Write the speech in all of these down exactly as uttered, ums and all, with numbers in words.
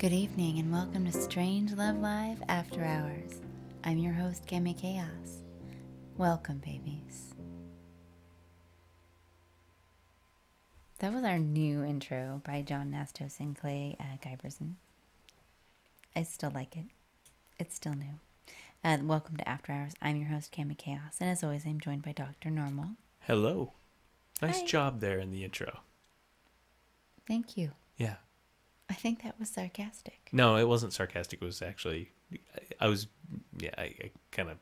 Good evening and welcome to Strange Love Live After Hours. I'm your host, Kami Chaos. Welcome, babies. That was our new intro by John Nastos and Clay uh, Guyberson. I still like it. It's still new. Uh, welcome to After Hours. I'm your host, Kami Chaos. And as always, I'm joined by Doctor Normal. Hello. Nice Hi. Job there in the intro. Thank you. Yeah. I think that was sarcastic. No, it wasn't sarcastic. It was actually, I, I was, yeah, I, I kind of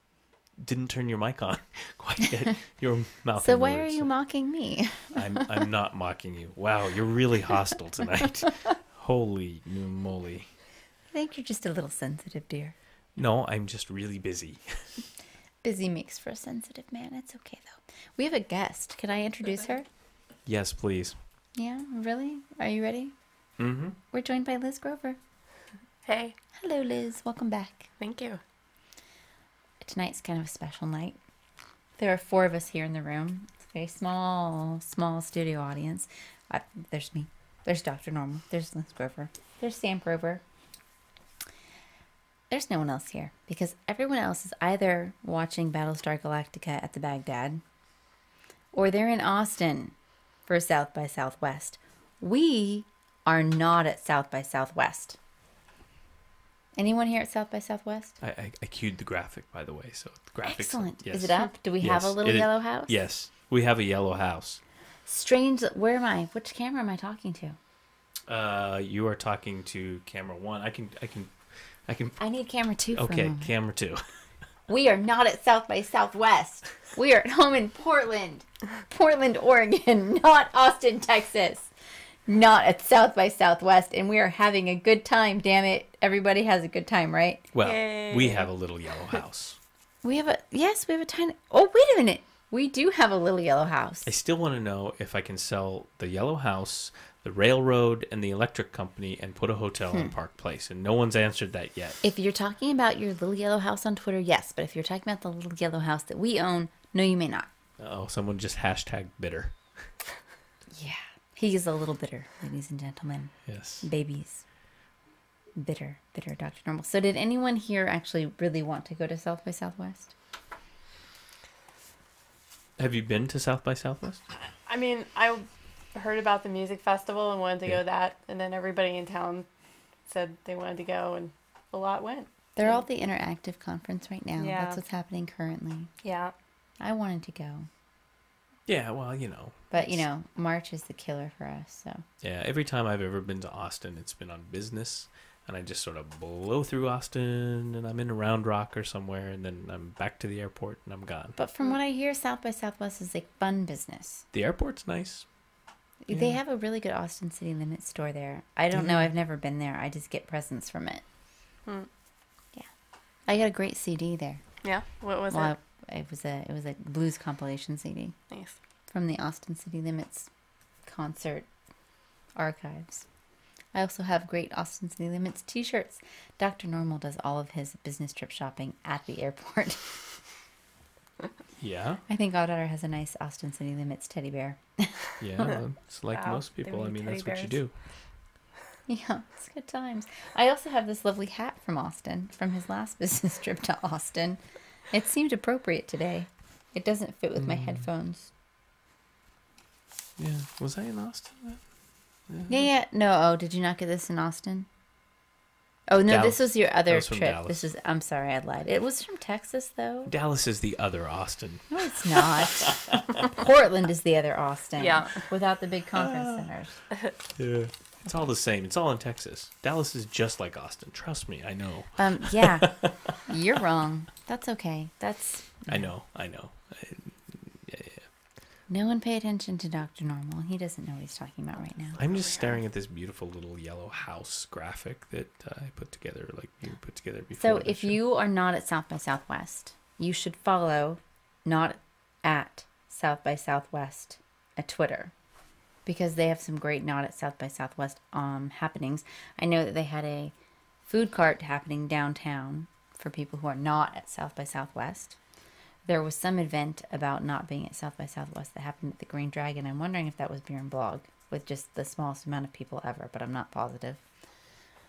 didn't turn your mic on quite yet. Your mouth. So why words. Are you mocking me? I'm I'm not mocking you. Wow, you're really hostile tonight. Holy moly. I think you're just a little sensitive, dear. No, I'm just really busy. Busy makes for a sensitive man. It's okay, though. We have a guest. Can I introduce her? Yes, please. Yeah, really? Are you ready? Mm-hmm. We're joined by Liz Grover. Hey. Hello, Liz. Welcome back. Thank you. Tonight's kind of a special night. There are four of us here in the room. It's a very small, small studio audience. I, there's me. There's Doctor Normal. There's Liz Grover. There's Sam Grover. There's no one else here because everyone else is either watching Battlestar Galactica at the Baghdad or they're in Austin for South by Southwest. We are not at South by Southwest. Anyone here at South by Southwest? I, I, I cued the graphic, by the way. So the graphics. Excellent. Yes. Is it up? Do we yes. have a little it yellow is, house? Yes, we have a yellow house. Strange. Where am I? Which camera am I talking to? Uh, you are talking to camera one. I can. I can. I can. I need camera two. For okay, a moment. Camera two. We are not at South by Southwest. We are at home in Portland, Portland, Oregon, not Austin, Texas. Not at South by Southwest, and we are having a good time, damn it. Everybody has a good time, right? Well, Yay. We have a little yellow house. We have a, yes, we have a tiny, oh, wait a minute. We do have a little yellow house. I still want to know if I can sell the yellow house, the railroad, and the electric company and put a hotel hmm. in Park Place, and no one's answered that yet. If you're talking about your little yellow house on Twitter, yes, but if you're talking about the little yellow house that we own, no, you may not. Uh oh, someone just hashtagged bitter. Yeah. He is a little bitter, ladies and gentlemen. Yes. Babies. Bitter, bitter Doctor Normal. So did anyone here actually really want to go to South by Southwest? Have you been to South by Southwest? I mean, I heard about the music festival and wanted to yeah. go to that. And then everybody in town said they wanted to go and a lot went. They're yeah. all at the interactive conference right now. Yeah. That's what's happening currently. Yeah. I wanted to go. Yeah, well, you know. But, you know, March is the killer for us, so. Yeah, every time I've ever been to Austin, it's been on business, and I just sort of blow through Austin, and I'm in Round Rock or somewhere, and then I'm back to the airport, and I'm gone. But from what I hear, South by Southwest is, like, fun business. The airport's nice. Yeah. They have a really good Austin City Limits store there. I don't mm-hmm. know. I've never been there. I just get presents from it. Hmm. Yeah. I got a great C D there. Yeah? What was well, it? I, It was a it was a blues compilation C D. Nice. From the Austin City Limits concert archives. I also have great Austin City Limits t-shirts. Doctor Normal does all of his business trip shopping at the airport. Yeah. I think our daughter has a nice Austin City Limits teddy bear. Yeah, it's like wow. most people. I mean, that's bears. What you do. Yeah, it's good times. I also have this lovely hat from Austin, from his last business trip to Austin. It seemed appropriate today. It doesn't fit with my mm. headphones. Yeah. Was I in Austin? Yeah. yeah, yeah. No, oh, did you not get this in Austin? Oh, no, Dallas. This was your other was trip. This is, I'm sorry, I lied. It was from Texas, though. Dallas is the other Austin. No, it's not. Portland is the other Austin. Yeah. Without the big conference uh, centers. Yeah. It's all the same. It's all in Texas. Dallas is just like Austin. Trust me, I know. Um, yeah, you're wrong. That's okay. That's. Yeah. I know. I know. I, yeah, yeah. No one pay attention to Doctor Normal. He doesn't know what he's talking about right now. I'm just staring at this beautiful little yellow house graphic that uh, I put together, like you put together before. So if show. You are not at South by Southwest, you should follow not at South by Southwest at Twitter. Because they have some great not at South by Southwest um, happenings. I know that they had a food cart happening downtown for people who are not at South by Southwest. There was some event about not being at South by Southwest that happened at the Green Dragon. I'm wondering if that was Beer and Blog with just the smallest amount of people ever, but I'm not positive.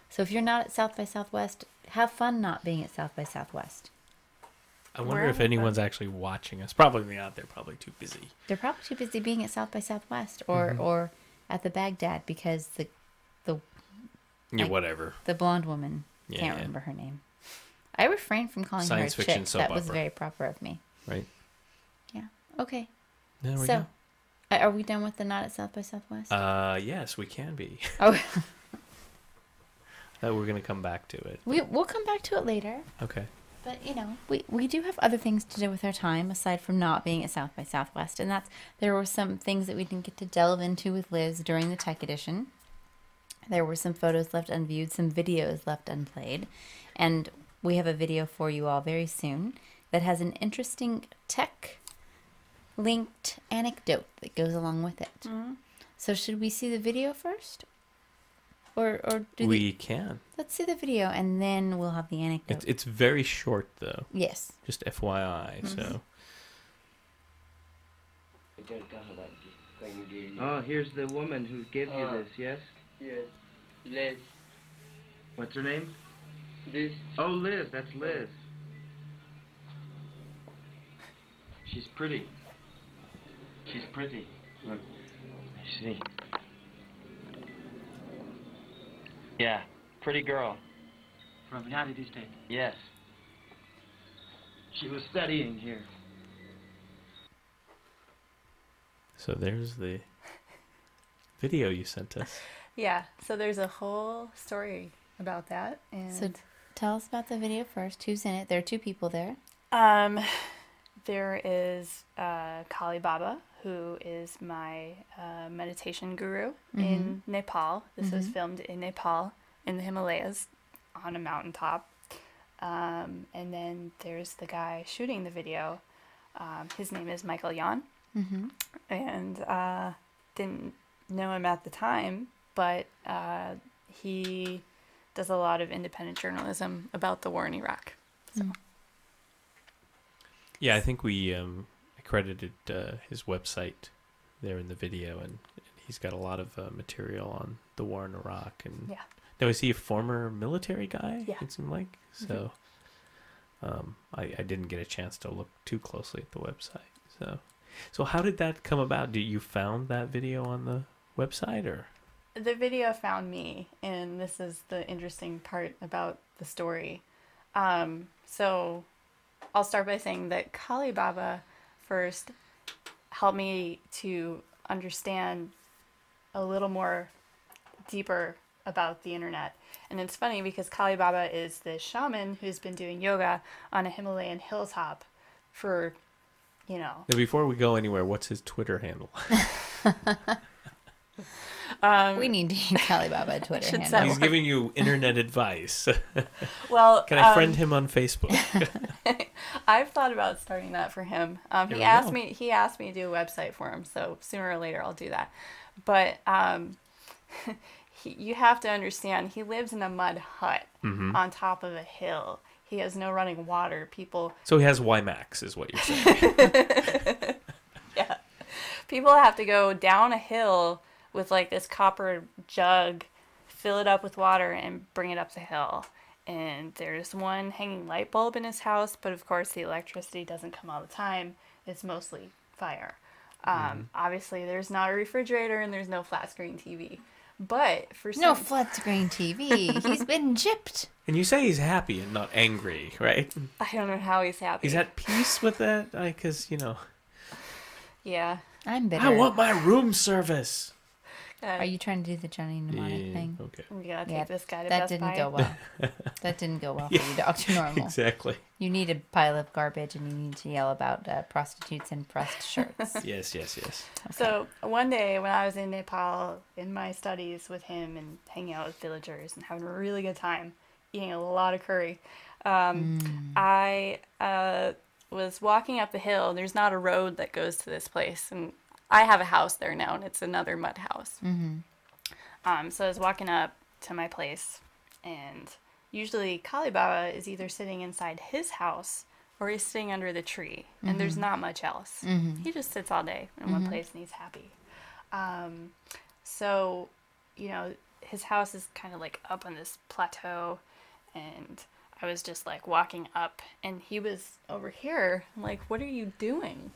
So if you're not at South by Southwest, have fun not being at South by Southwest. I wonder Wherever if anyone's fun. actually watching us. Probably not. They're probably too busy. They're probably too busy being at South by Southwest or mm-hmm. or at the Baghdad because the the yeah, like, whatever the blonde woman yeah, can't yeah. remember her name. I refrained from calling Science her a fiction chick. Soap that opera. was very proper of me. Right. Yeah. Okay. There we so, go. Are we done with the not at South by Southwest? Uh, yes, we can be. Oh. That we're gonna come back to it. We we'll come back to it later. Okay. But you know, we, we do have other things to do with our time aside from not being at South by Southwest, and that's there were some things that we didn't get to delve into with Liz during the tech edition. There were some photos left unviewed, some videos left unplayed, and we have a video for you all very soon that has an interesting tech linked anecdote that goes along with it. Mm-hmm. So should we see the video first? Or, or do we the, can. Let's see the video, and then we'll have the anecdote. It's, it's very short, though. Yes. Just F Y I, mm-hmm. so. Oh, here's the woman who gave uh, you this, yes? Yes. Liz. What's her name? Liz. Oh, Liz. That's Liz. She's pretty. She's pretty. Look. I see. Yeah, pretty girl. From United States? Yes. She was studying here. So there's the video you sent us. Yeah, so there's a whole story about that. And so tell us about the video first. Who's in it? There are two people there. Um, there is uh, Kali Baba, who is my uh, meditation guru mm-hmm. in Nepal. This mm-hmm. was filmed in Nepal, in the Himalayas, on a mountaintop. Um, and then there's the guy shooting the video. Um, his name is Michael Yon. Mm-hmm. And uh, didn't know him at the time, but uh, he does a lot of independent journalism about the war in Iraq. So. Mm. Yeah, I think we... Um... credited uh, his website there in the video, and he's got a lot of uh, material on the war in Iraq. And yeah. Now, is he a former military guy? Yeah. It seemed like. So mm-hmm. um, I, I didn't get a chance to look too closely at the website. So so how did that come about? Did you found that video on the website? Or the video found me, and this is the interesting part about the story. Um, so I'll start by saying that Kali Baba... first helped me to understand a little more deeper about the internet. And it's funny because Kali Baba is this shaman who's been doing yoga on a Himalayan hilltop for, you know. Now before we go anywhere, what's his Twitter handle? Um, we need to get Kali Baba a Twitter handle. Someone... He's giving you internet advice. Well, can I friend um, him on Facebook? I've thought about starting that for him. Um, he asked know. me. He asked me to do a website for him, so sooner or later I'll do that. But um, he, you have to understand, he lives in a mud hut mm-hmm. on top of a hill. He has no running water. People. So he has WiMAX, is what you're saying. Yeah, people have to go down a hill with like this copper jug, fill it up with water, and bring it up the hill. And there's one hanging light bulb in his house, but of course the electricity doesn't come all the time. It's mostly fire. Um, mm. Obviously there's not a refrigerator and there's no flat screen T V. But for some... No flat screen T V. He's been gypped. And you say he's happy and not angry, right? I don't know how he's happy. He's at peace with that? Because, you know... Yeah. I'm bitter. I want my room service. Uh, Are you trying to do the Johnny Mnemonic yeah, thing? Okay. We gotta take yeah, this guy to Best Buy. That didn't go well. That didn't go well for yeah, you, Doctor Normal. Exactly. You need to pile up garbage, and you need to yell about uh, prostitutes and pressed shirts. Yes, yes, yes. Okay. So one day when I was in Nepal in my studies with him and hanging out with villagers and having a really good time, eating a lot of curry, um, mm. I uh, was walking up the hill. There's not a road that goes to this place, and I have a house there now, and it's another mud house. Mm-hmm. Um, so I was walking up to my place, and usually Kali Baba is either sitting inside his house or he's sitting under the tree, and mm-hmm. there's not much else. Mm-hmm. He just sits all day in mm-hmm. one place, and he's happy. Um, so, you know, his house is kind of like up on this plateau, and I was just like walking up and he was over here. I'm like, what are you doing?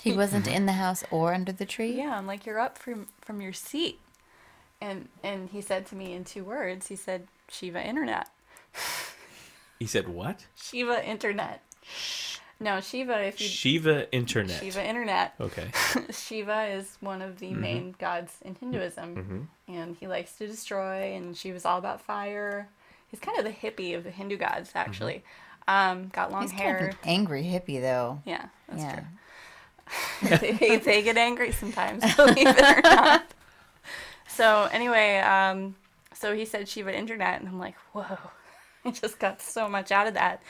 He wasn't in the house or under the tree? Yeah, I'm like, you're up from, from your seat. And and he said to me in two words, he said, Shiva Internet. He said what? Shiva Internet. No, Shiva, if you... Shiva Internet. Shiva Internet. Okay. Shiva is one of the mm-hmm. main gods in Hinduism. Mm-hmm. And he likes to destroy, and Shiva's all about fire. He's kind of the hippie of the Hindu gods, actually. Mm-hmm. Um, got long He's hair. He's kind of an angry hippie, though. Yeah, that's yeah. true. they, they get angry sometimes, believe it or not. So anyway, um, so he said Shiva Internet, and I'm like, whoa, I just got so much out of that.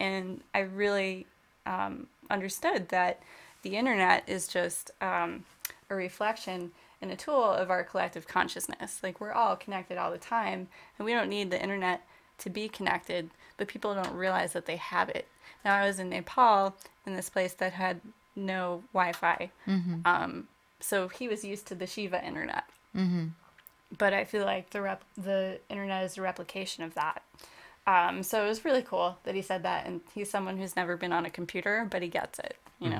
And I really um, understood that the internet is just um, a reflection and a tool of our collective consciousness. Like, we're all connected all the time, and we don't need the internet to be connected, but people don't realize that they have it. Now, I was in Nepal, in this place that had no Wi-Fi. Mm-hmm. Um, so he was used to the Shiva internet. Mm-hmm. But I feel like the rep the internet is a replication of that. Um, so it was really cool that he said that. And he's someone who's never been on a computer, but he gets it, you mm-hmm.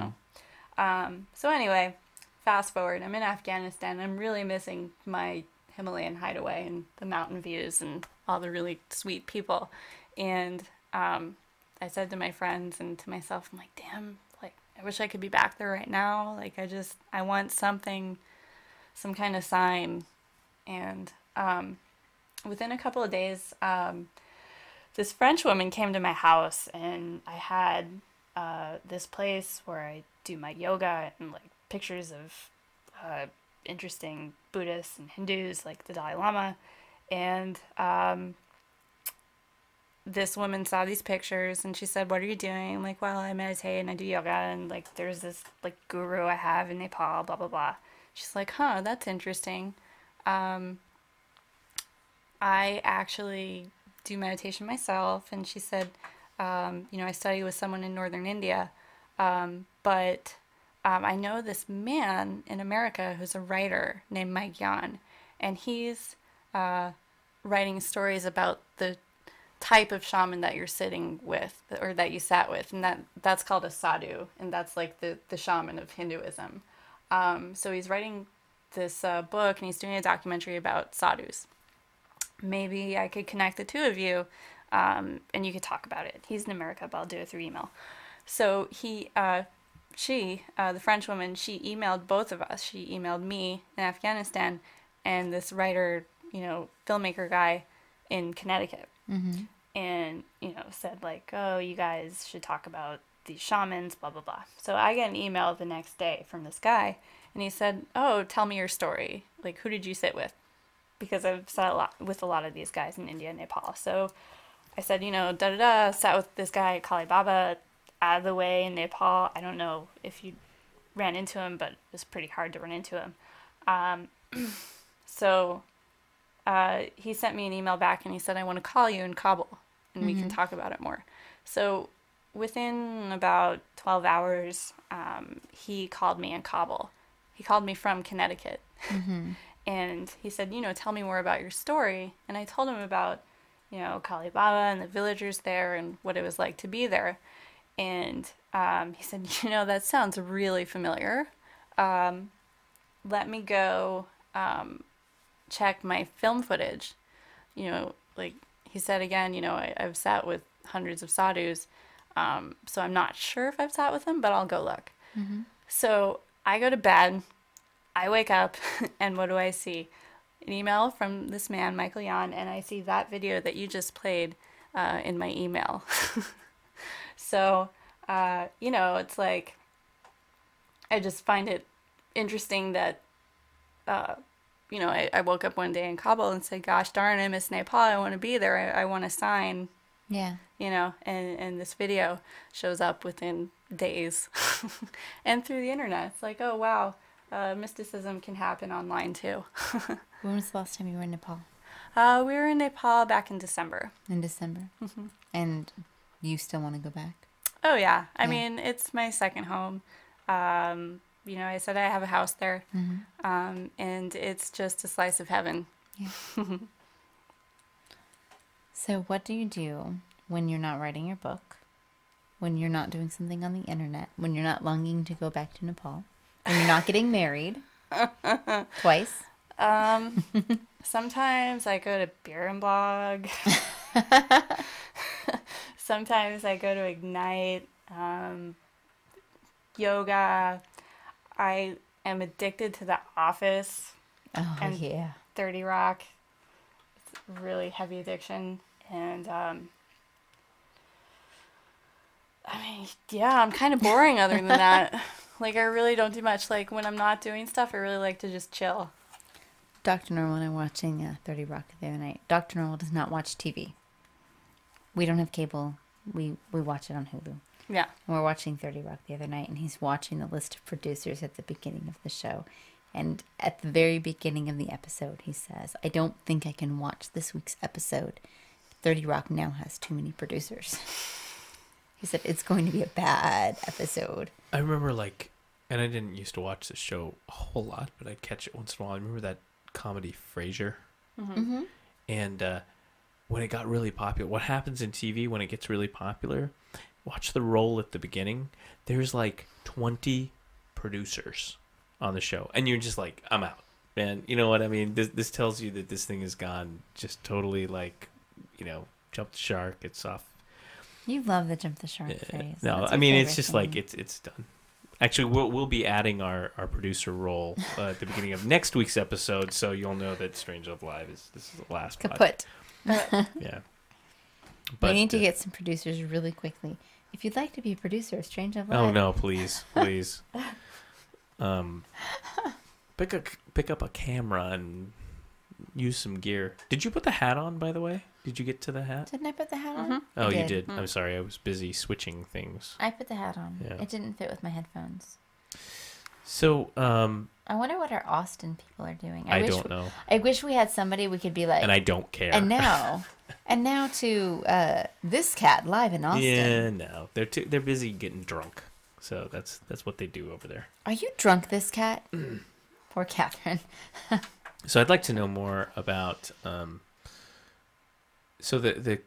know? Um, so anyway, fast forward, I'm in Afghanistan. I'm really missing my Himalayan hideaway and the mountain views and all the really sweet people. And um, I said to my friends and to myself, I'm like, damn, I wish I could be back there right now. Like, I just, I want something, some kind of sign. And um, within a couple of days, um, this French woman came to my house, and I had uh, this place where I do my yoga and, like, pictures of uh, interesting Buddhists and Hindus, like the Dalai Lama. And um, this woman saw these pictures, and she said, what are you doing? I'm like, well, I meditate and I do yoga, and like, there's this like guru I have in Nepal, blah, blah, blah. She's like, huh, that's interesting. Um, I actually do meditation myself. And she said, um, you know, I study with someone in Northern India. Um, but, um, I know this man in America who's a writer named Mike Yon, and he's, uh, writing stories about the type of shaman that you're sitting with, or that you sat with, and that that's called a sadhu, and that's like the the shaman of Hinduism. Um, so he's writing this uh, book, and he's doing a documentary about sadhus. Maybe I could connect the two of you, um, and you could talk about it. He's in America, but I'll do it through email. So he, uh, she, uh, the French woman, she emailed both of us. She emailed me in Afghanistan, and this writer, you know, filmmaker guy in Connecticut. Mm-hmm. And, you know, said like, oh, you guys should talk about these shamans, blah, blah, blah. So I get an email the next day from this guy, and he said, oh, tell me your story. Like, who did you sit with? Because I've sat a lot with a lot of these guys in India and Nepal. So I said, you know, da-da-da, sat with this guy, Kali Baba, out of the way in Nepal. I don't know if you ran into him, but it was pretty hard to run into him. Um, so... Uh, he sent me an email back, and he said, I want to call you in Kabul, and mm-hmm. we can talk about it more. So within about twelve hours, um, he called me in Kabul. He called me from Connecticut. Mm-hmm. And he said, you know, tell me more about your story. And I told him about, you know, Kali Baba and the villagers there and what it was like to be there. And um, he said, you know, that sounds really familiar. Um, let me go... Um, check my film footage. You know, like he said again, you know, I, I've sat with hundreds of sadhus, um, so I'm not sure if I've sat with them, but I'll go look. Mm-hmm. So I go to bed, I wake up, and what do I see? An email from this man, Michael Yon, and I see that video that you just played uh, in my email. So, uh, you know, it's like, I just find it interesting that, uh, you know, I, I woke up one day in Kabul and said, gosh darn, I miss Nepal. I want to be there. I, I want to sign. Yeah. You know, and, and this video shows up within days. And through the internet, it's like, oh, wow, uh, mysticism can happen online, too. When was the last time you were in Nepal? Uh, we were in Nepal back in December. In December. Mm-hmm. And you still want to go back? Oh, yeah. I yeah. mean, it's my second home. Um You know, I said I have a house there, mm-hmm. um, and it's just a slice of heaven. Yeah. So what do you do when you're not writing your book, when you're not doing something on the internet, when you're not longing to go back to Nepal, when you're not getting married twice? Um, sometimes I go to Beer and Blog. Sometimes I go to Ignite, um, yoga. I am addicted to The Office. Oh, and yeah. thirty Rock. It's a really heavy addiction. And, um, I mean, yeah, I'm kind of boring other than that. Like, I really don't do much. Like, when I'm not doing stuff, I really like to just chill. Doctor Normal and I were watching uh, thirty Rock the other night. Doctor Normal does not watch T V. We don't have cable. We we watch it on Hulu. Yeah. And we're watching thirty Rock the other night, and he's watching the list of producers at the beginning of the show. And at the very beginning of the episode, he says, "I don't think I can watch this week's episode. thirty Rock now has too many producers." He said, "It's going to be a bad episode." I remember, like, and I didn't used to watch this show a whole lot, but I'd catch it once in a while. I remember that comedy Frasier. Mm-hmm. And uh, when it got really popular, what happens in T V when it gets really popular, watch the roll at the beginning. There's like twenty producers on the show. And you're just like, I'm out. And you know what I mean? This, this tells you that this thing has gone just totally, like, you know, jump the shark. It's off. You love the jump the shark uh, phrase. No, I mean, it's just thing. Like, it's it's done. Actually, we'll, we'll be adding our, our producer role uh, at the beginning of next week's episode, so you'll know that Strange Love Live is this is the last kaput. Yeah. But, we need to uh, get some producers really quickly. If you'd like to be a producer of Strange Love Live. Oh, no, please, please. um, pick, a, pick up a camera and use some gear. Did you put the hat on, by the way? Did you get to the hat? Didn't I put the hat on? Mm-hmm. Oh, did. You did. Mm-hmm. I'm sorry. I was busy switching things. I put the hat on. Yeah. It didn't fit with my headphones. So, um... I wonder what our Austin people are doing. I, I wish don't know. We, I wish we had somebody we could be like... And I don't care. And now... and now to uh, this cat live in Austin. Yeah, no. They're too, they're busy getting drunk. So that's that's what they do over there. Are you drunk, this cat? Poor Catherine. So I'd like to know more about... Um, So the the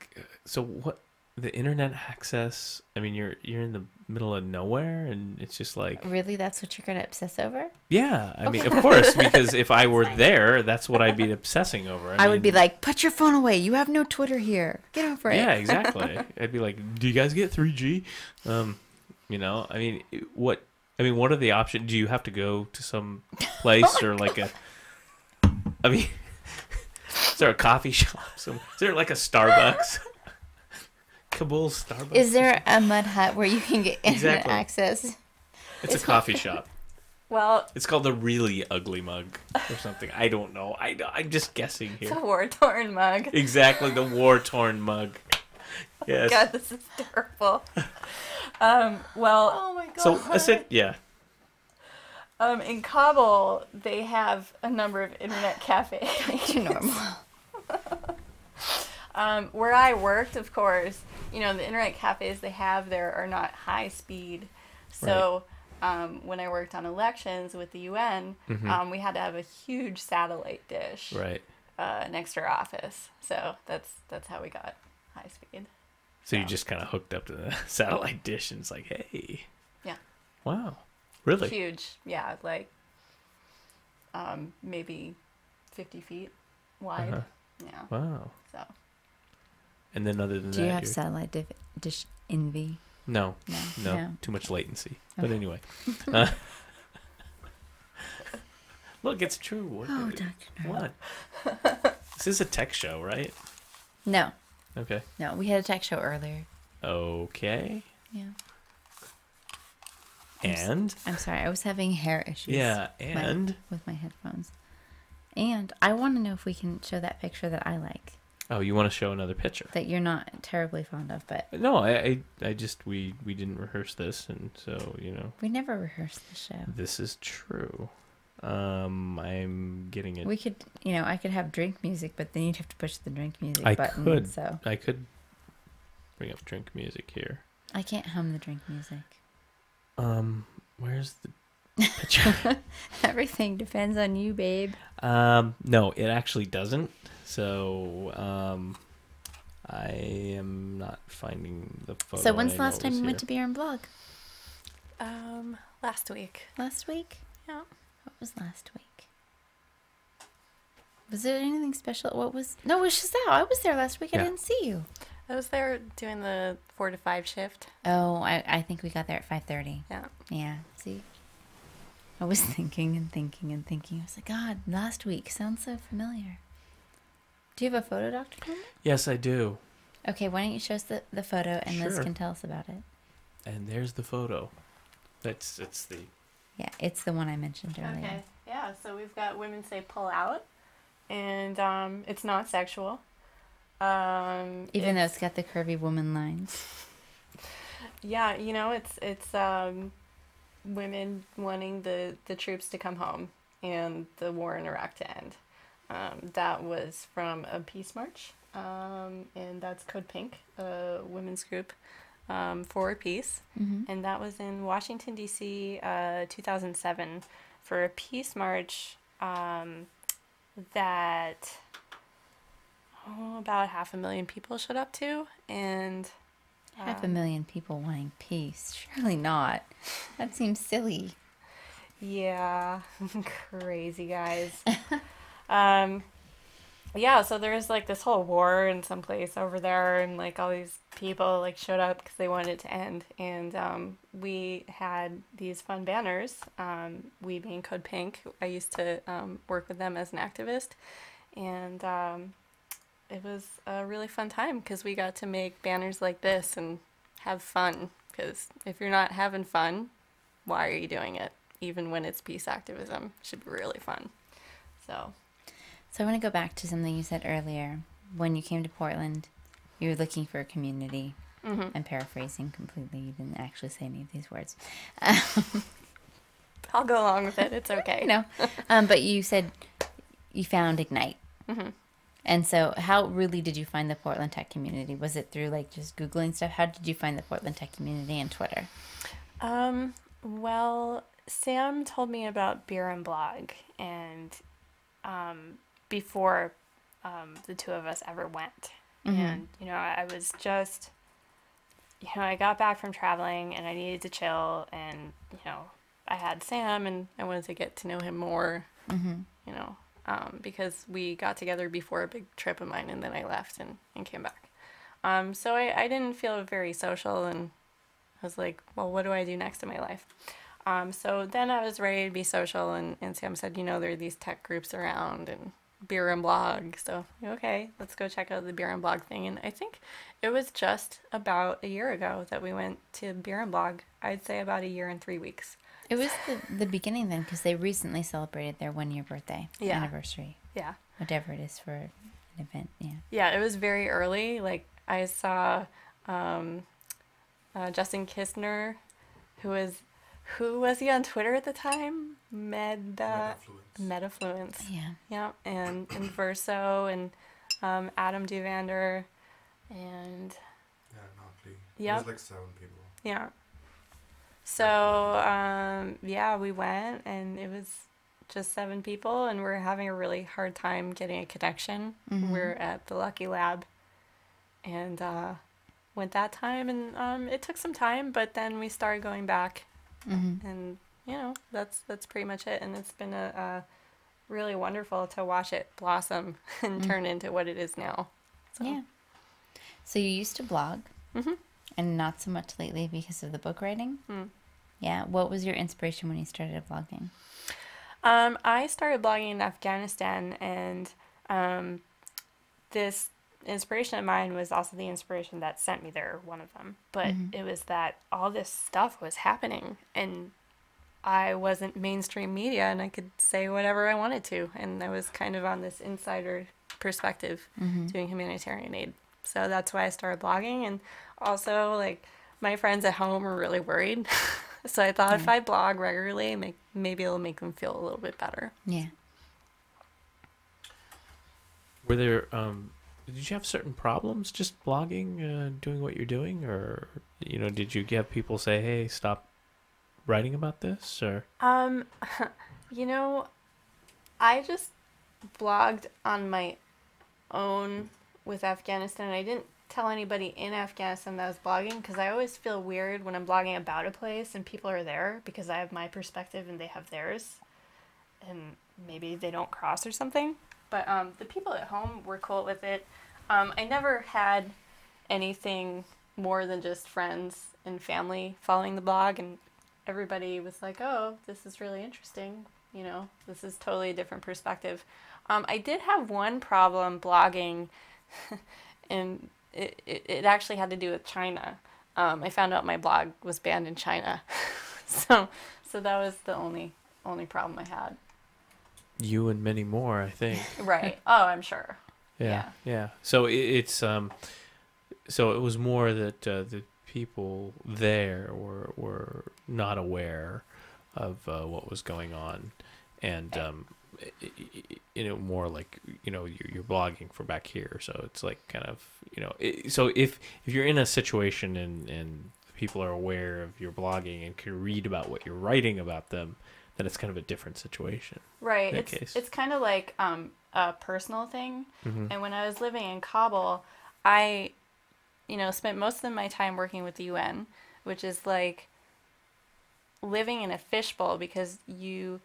so what the internet access? I mean, you're you're in the middle of nowhere, and it's just like, really, that's what you're gonna obsess over? Yeah, I okay. mean, of course, because if I were there, that's what I'd be obsessing over. I, I mean, would be like, put your phone away. You have no Twitter here. Get over it. Yeah, exactly. I'd be like, do you guys get three G? Um, you know, I mean, what? I mean, what are the options? Do you have to go to some place oh or like God. a? I mean. Is there a coffee shop somewhere? Is there like a Starbucks? Kabul Starbucks. Is there a mud hut where you can get internet exactly. access? It's, it's a coffee shop. Well, it's called the Really Ugly Mug or something. I don't know. I, I'm just guessing here. It's a war-torn mug. Exactly, the war-torn mug. Yes. Oh my God, this is terrible. Um, well, oh my God. So, I said, yeah. Um, in Kabul, they have a number of internet cafes. Normal. um, where I worked, of course, you know, the internet cafes they have there are not high speed. So right. um, when I worked on elections with the U N, mm-hmm. um, we had to have a huge satellite dish right. uh, next to our office. So that's that's how we got high speed. So, so. You just kind of hooked up to the satellite dish and it's like, hey. Yeah. Wow. Really? Huge, yeah, like um, maybe fifty feet wide. Uh-huh. Yeah. Wow. So. And then other than Do that, do you have you're... satellite di dish envy? No. No. No. No. Too much latency. Okay. But anyway, uh, look, it's true. What? Oh, Doctor What? This is a tech show, right? No. Okay. No, we had a tech show earlier. Okay. Yeah. And I'm sorry, I was having hair issues. Yeah, and my, with my headphones. And I want to know if we can show that picture that I like. Oh, you want to show another picture that you're not terribly fond of, but no, I, I, I just we we didn't rehearse this, and so you know we never rehearsed the show. This is true. Um, I'm getting it. We could, you know, I could have drink music, but then you'd have to push the drink music I button. Could, so I could bring up drink music here. I can't hum the drink music. Um, where's the Everything depends on you, babe. Um, no, it actually doesn't. So um, I am not finding the photo. So when's the last time you went to Beer and Blog? Um, last week. Last week? Yeah. What was last week? Was there anything special? What was? No, it was just that. I was there last week. Yeah. I didn't see you. I was there doing the four to five shift. Oh, I, I think we got there at five thirty. Yeah. Yeah. See, I was thinking and thinking and thinking. I was like, God, last week sounds so familiar. Do you have a photo, Doctor Normal? Yes, I do. Okay, why don't you show us the, the photo, and sure. Liz can tell us about it. And there's the photo. That's it's the. Yeah, it's the one I mentioned earlier. Okay. Yeah. So we've got women say pull out. And um, it's not sexual. Um, Even it's, though it's got the curvy woman lines. Yeah, you know, it's it's um, women wanting the, the troops to come home and the war in Iraq to end. Um, that was from a peace march, um, and that's Code Pink, a women's group um, for peace. Mm-hmm. And that was in Washington, D C, uh, two thousand seven, for a peace march... Um, that oh, about half a million people showed up to, and um, half a million people wanting peace. Surely not. That seems silly. Yeah, crazy guys. um, yeah. So there's like this whole war in some place over there, and like all these people like showed up because they wanted it to end. And um, we had these fun banners, um, we being Code Pink. I used to um, work with them as an activist, and um, it was a really fun time because we got to make banners like this and have fun, because if you're not having fun, why are you doing it? Even when it's peace activism, it should be really fun. So, so I want to go back to something you said earlier. When you came to Portland, you were looking for a community. Mm-hmm. I'm paraphrasing completely. You didn't actually say any of these words. Um, I'll go along with it. It's okay. No. Um, but you said you found Ignite. Mm-hmm. And so how really did you find the Portland tech community? Was it through like just Googling stuff? How did you find the Portland tech community on Twitter? Um, well, Sam told me about Beer and Blog, and um, before um, the two of us ever went. Mm-hmm. And, you know, I was just, you know, I got back from traveling and I needed to chill, and, you know, I had Sam and I wanted to get to know him more, mm-hmm. you know, um, because we got together before a big trip of mine, and then I left and, and came back. Um, so I, I didn't feel very social, and I was like, well, what do I do next in my life? Um, so then I was ready to be social, and, and Sam said, you know, there are these tech groups around, and Beer and Blog. So, okay, let's go check out the Beer and Blog thing. And I think it was just about a year ago that we went to Beer and Blog. I'd say about a year and three weeks. It was the, the beginning then, because they recently celebrated their one-year birthday yeah. anniversary. Yeah. Whatever it is for an event, yeah. Yeah, it was very early. Like, I saw um, uh, Justin Kistner, who was, who was he on Twitter at the time? Meta Metafluence. Yeah. Yeah. And, and Verso, and um, Adam Duvander, and yeah, Notley. Yeah. There's like seven people. Yeah. So um, yeah, we went, and it was just seven people, and we're having a really hard time getting a connection. Mm-hmm. We're at the Lucky Lab, and uh, went that time, and um, it took some time, but then we started going back, mm-hmm. and. You know, that's that's pretty much it, and it's been a, a really wonderful to watch it blossom and turn mm-hmm. into what it is now. So. Yeah. So you used to blog, mm-hmm. and not so much lately because of the book writing. Mm. Yeah. What was your inspiration when you started blogging? Um, I started blogging in Afghanistan, and um, this inspiration of mine was also the inspiration that sent me there, one of them. But mm-hmm. it was that all this stuff was happening, and I wasn't mainstream media, and I could say whatever I wanted to, and I was kind of on this insider perspective mm-hmm. doing humanitarian aid. So that's why I started blogging, and also like my friends at home were really worried, so I thought yeah. if I blog regularly, make, maybe it'll make them feel a little bit better. Yeah. Were there um did you have certain problems just blogging, uh, doing what you're doing, or you know, did you have people say, hey, stop writing about this, or? Um, you know, I just blogged on my own with Afghanistan, and I didn't tell anybody in Afghanistan that I was blogging, because I always feel weird when I'm blogging about a place and people are there, because I have my perspective and they have theirs, and maybe they don't cross or something. But um, the people at home were cool with it. Um, I never had anything more than just friends and family following the blog, and everybody was like, oh, this is really interesting, you know, this is totally a different perspective. Um, I did have one problem blogging, and it, it, it actually had to do with China. Um, I found out my blog was banned in China, so so that was the only only problem I had. You and many more, I think. Right. Oh, I'm sure. Yeah. Yeah. Yeah. So it, it's um, so it was more that uh, the people there were were not aware of uh, what was going on, and um, you know, more like, you know, you're, you're blogging for back here, so it's like kind of, you know, it, so if if you're in a situation and and people are aware of your blogging and can read about what you're writing about them, then it's kind of a different situation. Right. It's case. it's kind of like um a personal thing. Mm-hmm. And when I was living in Kabul, I, you know, spent most of my time working with the U N, which is like living in a fishbowl, because you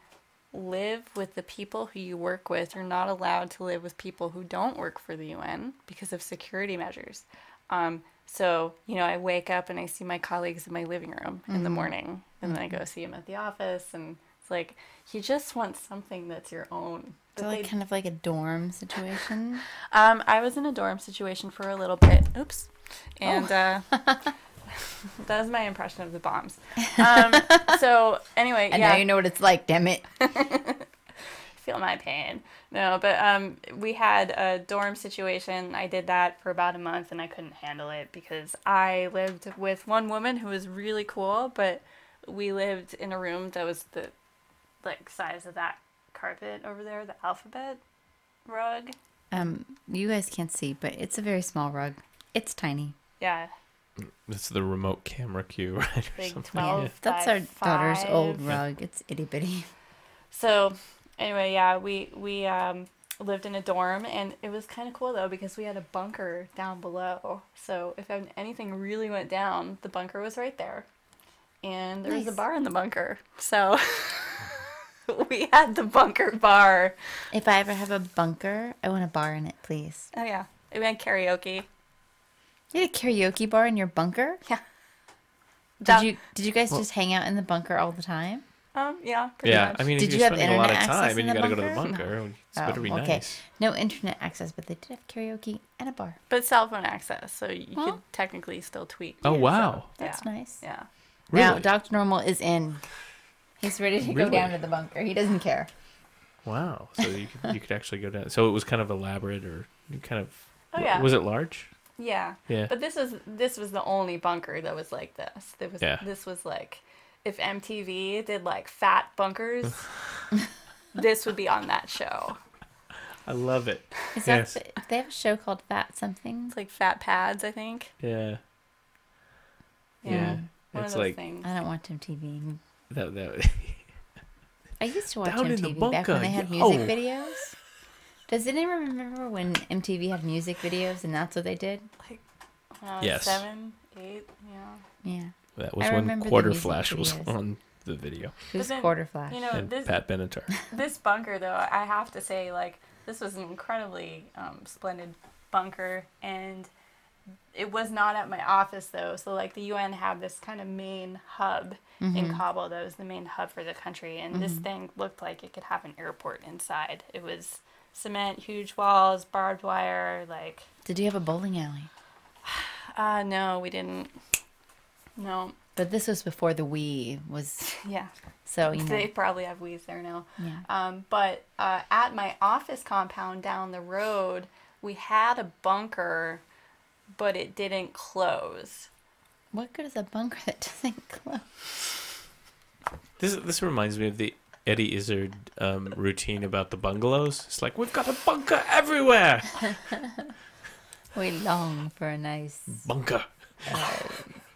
live with the people who you work with. You're not allowed to live with people who don't work for the U N because of security measures. Um, so, you know, I wake up and I see my colleagues in my living room mm-hmm. in the morning, and mm-hmm. then I go see them at the office, and it's like, you just want something that's your own. So like, kind of like a dorm situation? um, I was in a dorm situation for a little bit. Oops. And oh. uh, that was my impression of the bombs. Um, so anyway, and yeah. now you know what it's like, damn it. Feel my pain. No, but um, we had a dorm situation. I did that for about a month, and I couldn't handle it because I lived with one woman who was really cool, but we lived in a room that was the like size of that carpet over there, the alphabet rug. Um, you guys can't see, but it's a very small rug. It's tiny. Yeah. It's the remote camera cue, right? Big twelve. Yeah. That's our five. Daughter's old rug. It's itty bitty. So, anyway, yeah, we we um, lived in a dorm, and it was kind of cool though, because we had a bunker down below. So if anything really went down, the bunker was right there, and there nice. was a bar in the bunker. So we had the bunker bar. If I ever have a bunker, I want a bar in it, please. Oh yeah, we had karaoke. You had a karaoke bar in your bunker? Yeah. Did you did you guys well, just hang out in the bunker all the time? Um, yeah. Yeah. Much. I mean, did if you have internet a lot of time and you got to go to the bunker, no. it's oh, better be okay. nice. No internet access, but they did have karaoke and a bar. But cell phone access, so you well, could technically still tweet. Oh, yeah, wow. So, that's yeah. nice. Yeah. Really? Now, Doctor Normal is in. He's ready to really? go down to the bunker. He doesn't care. Wow. So you could, you could actually go down. So it was kind of elaborate, or kind of. Oh, yeah. Was it large? Yeah. yeah, but this was this was the only bunker that was like this. There was yeah. this was like, if M T V did like fat bunkers, this would be on that show. I love it. Is yes. that, they have a show called Fat Something. It's like Fat Pads, I think. Yeah. Yeah. yeah. One it's of those like things. I don't watch M T V. That that. I used to watch Down M T V back when they had Yo. music videos. Does anyone remember when M T V had music videos and that's what they did? Like, when I was yes. seven, eight, yeah. Yeah. That was I when Quarter Flash videos. was on the video. It was then, Quarter Flash. You know, and this, Pat Benatar. This bunker, though, I have to say, like, this was an incredibly um, splendid bunker. And it was not at my office, though. So, like, the U N had this kind of main hub mm-hmm. in Kabul that was the main hub for the country. And mm-hmm. this thing looked like it could have an airport inside. It was cement, huge walls, barbed wire, like... Did you have a bowling alley? Uh, no, we didn't. No. But this was before the Wii was... Yeah. So, you know. They probably have Wiis there now. Yeah. Um, but uh, at my office compound down the road, we had a bunker, but it didn't close. What good is a bunker that doesn't close? This, this reminds me of the... Eddie Izzard um, routine about the bungalows. It's like, we've got a bunker everywhere. We long for a nice bunker. Uh,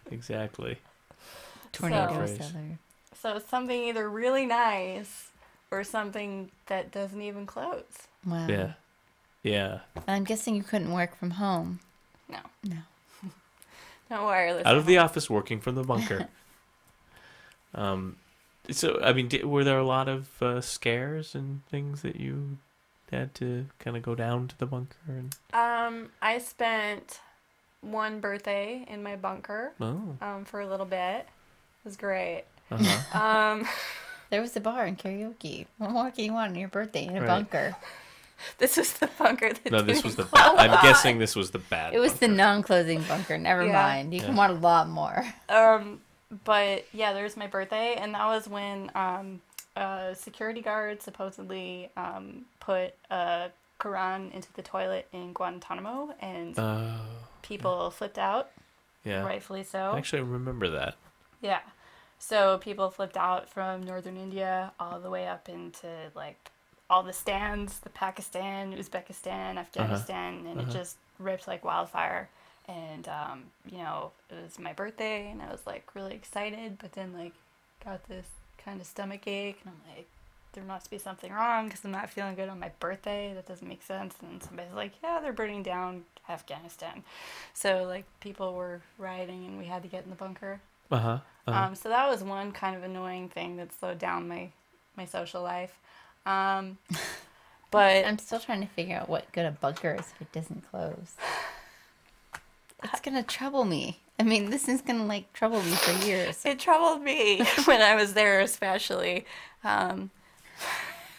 exactly. Tornado cellar. So it's something either really nice or something that doesn't even close. Wow. Yeah. Yeah. I'm guessing you couldn't work from home. No. No. No wireless. Out of the office, working from the bunker. um, so, I mean, did, were there a lot of uh, scares and things that you had to kind of go down to the bunker? And... Um, I spent one birthday in my bunker oh. um, for a little bit. It was great. Uh-huh. um, there was a bar and karaoke. What more can you want on your birthday in a right. bunker? This was the bunker that No, this was the bad. I'm guessing this was the bad It was bunker. The non-closing bunker. Never yeah. mind. You yeah. can want a lot more. Um, but, yeah, there's my birthday. And that was when um, a security guard supposedly um, put a Quran into the toilet in Guantanamo. And oh, people yeah. flipped out. Yeah. Rightfully so. I actually remember that. Yeah. So people flipped out from northern India all the way up into, like, all the stands, the Pakistan, Uzbekistan, Afghanistan, uh-huh. and uh-huh. it just ripped like wildfire. And, um, you know, it was my birthday, and I was, like, really excited, but then, like, got this kind of stomach ache, and I'm like, there must be something wrong because I'm not feeling good on my birthday. That doesn't make sense. And somebody's like, yeah, they're burning down Afghanistan. So, like, people were rioting, and we had to get in the bunker. Uh-huh. Uh-huh. Um, so that was one kind of annoying thing that slowed down my, my social life. Um, but I'm still trying to figure out what good a bunker is if it doesn't close. It's gonna trouble me. I mean, this is gonna like trouble me for years. It troubled me when I was there, especially. Um,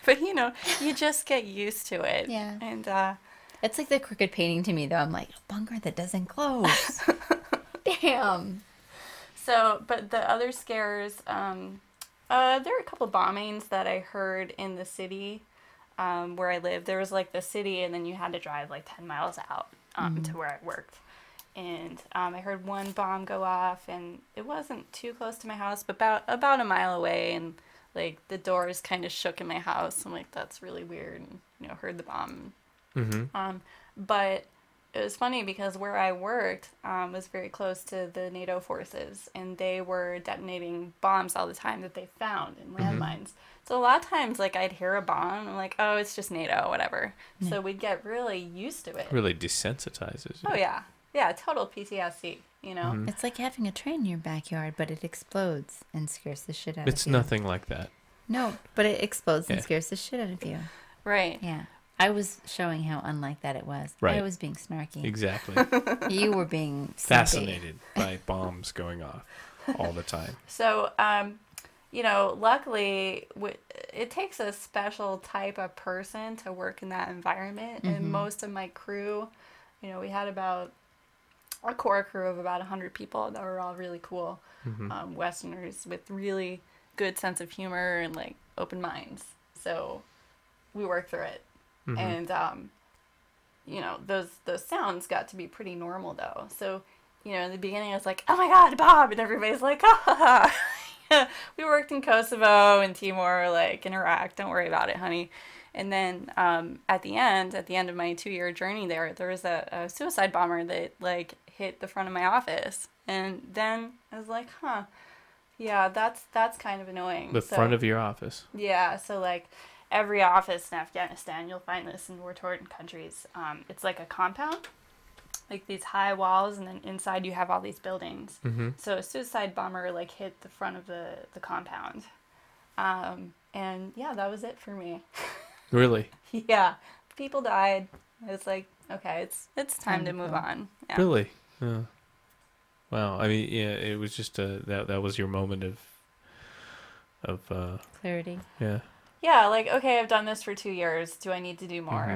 but you know, you just get used to it. Yeah. And uh, it's like the crooked painting to me, though. I'm like, a bunker that doesn't close. Damn. So, but the other scares. Um, Uh, there were a couple bombings that I heard in the city um, where I lived. There was, like, the city, and then you had to drive, like, ten miles out um, mm-hmm. to where I worked. And um, I heard one bomb go off, and it wasn't too close to my house, but about, about a mile away. And, like, the doors kind of shook in my house. I'm like, that's really weird. And, you know, heard the bomb. Mm-hmm. Um, but it was funny because where I worked um, was very close to the NATO forces, and they were detonating bombs all the time that they found in landmines. Mm-hmm. So a lot of times, like, I'd hear a bomb, and I'm like, oh, it's just NATO, whatever. Mm-hmm. So we'd get really used to it. Really desensitizes you. Oh, yeah. Yeah, total P T S D, you know? Mm-hmm. It's like having a train in your backyard, but it explodes and scares the shit out it's of you. It's nothing like that. No, but it explodes yeah. and scares the shit out of you. Right. Yeah. I was showing how unlike that it was. Right. I was being snarky. Exactly. You were being fascinated by bombs going off all the time. So, um, you know, luckily, w it takes a special type of person to work in that environment. Mm-hmm. And most of my crew, you know, we had about a core crew of about a hundred people that were all really cool mm-hmm. um, Westerners with really good sense of humor and, like, open minds. So we worked through it. Mm-hmm. And, um, you know, those, those sounds got to be pretty normal, though. So, you know, in the beginning, I was like, oh, my God, Bob. And everybody's like, ha, ha, ha. Yeah, we worked in Kosovo and Timor, like, in Iraq. Don't worry about it, honey. And then um, at the end, at the end of my two-year journey there, there was a, a suicide bomber that, like, hit the front of my office. And then I was like, huh, yeah, that's, that's kind of annoying. The so, front of your office. Yeah, so, like... Every office in Afghanistan, you'll find this in war-torn countries. Um, it's like a compound, like these high walls, and then inside you have all these buildings. Mm-hmm. So a suicide bomber, like, hit the front of the, the compound. Um, and, yeah, that was it for me. Really? Yeah. People died. It was like, okay, it's it's time, time to move go. on. Yeah. Really? Yeah. Wow. I mean, yeah, it was just a, that, that was your moment of... of uh, clarity. Yeah. Yeah, like, okay, I've done this for two years. Do I need to do more?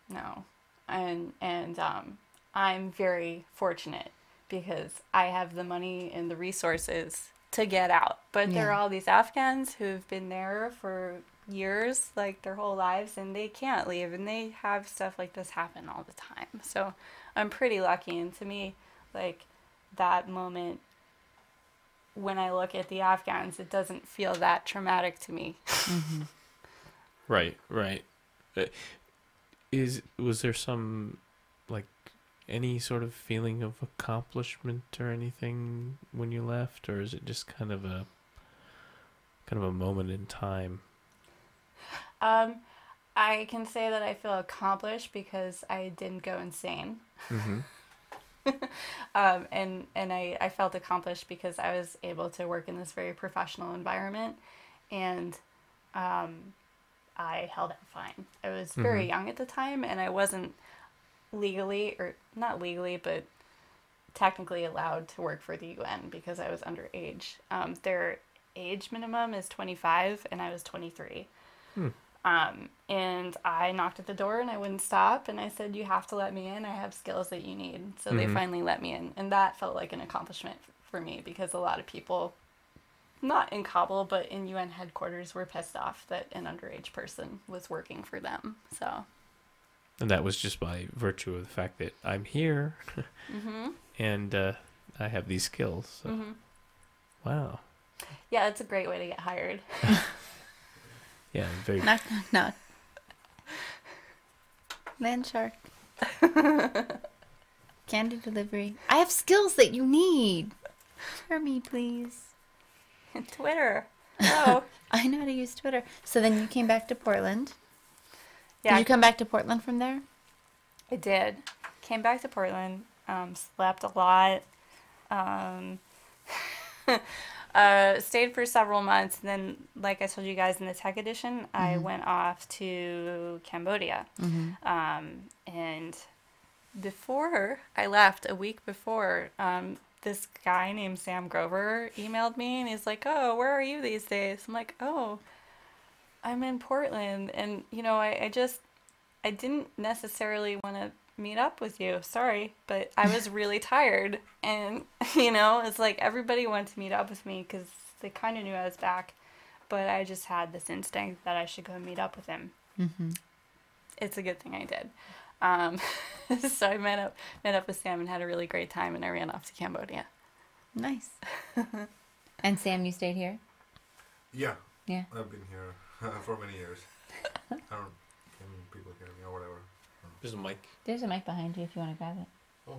Mm-hmm. No. And and um, I'm very fortunate because I have the money and the resources to get out. But yeah. there are all these Afghans who've been there for years, like their whole lives, and they can't leave. And they have stuff like this happen all the time. So I'm pretty lucky. And to me, like, that moment... When I look at the Afghans, it doesn't feel that traumatic to me. Mm-hmm. Right, right. Is was there some, like, any sort of feeling of accomplishment or anything when you left, or is it just kind of a kind of a moment in time? Um, I can say that I feel accomplished because I didn't go insane. Mm-hmm. um, and and I, I felt accomplished because I was able to work in this very professional environment, and um, I held out fine. I was very mm-hmm. young at the time, and I wasn't legally, or not legally, but technically allowed to work for the U N because I was underage. Um, their age minimum is twenty-five, and I was twenty-three. Hmm. Um, and I knocked at the door and I wouldn't stop. And I said, you have to let me in. I have skills that you need. So mm-hmm. they finally let me in. And that felt like an accomplishment f for me, because a lot of people, not in Kabul, but in U N headquarters, were pissed off that an underage person was working for them. So. And that was just by virtue of the fact that I'm here mm-hmm. and, uh, I have these skills. So. Mm-hmm. Wow. Yeah. It's a great way to get hired. Yeah, very. Knock, knock, knock. Land shark. Candy delivery. I have skills that you need. For me, please. Twitter. Oh, I know how to use Twitter. So then you came back to Portland. Yeah. Did you come back to Portland from there? I did. Came back to Portland. Um, slept a lot. Um. Uh, stayed for several months, and then, like I told you guys in the tech edition, mm-hmm. I went off to Cambodia. Mm-hmm. Um, and before I left, a week before, um, this guy named Sam Grover emailed me, and he's like, oh, where are you these days? I'm like, oh, I'm in Portland, and, you know, I, I just, I didn't necessarily want to meet up with you, sorry, but I was really tired, and you know, it's like everybody wanted to meet up with me because they kind of knew I was back, but I just had this instinct that I should go meet up with him. Mm-hmm. It's a good thing I did. Um, so I met up met up with Sam and had a really great time, and I ran off to Cambodia. Nice. And Sam, you stayed here? Yeah. Yeah. I've been here for many years. I don't know, people hear me or whatever. There's a mic. There's a mic behind you if you want to grab it. Oh,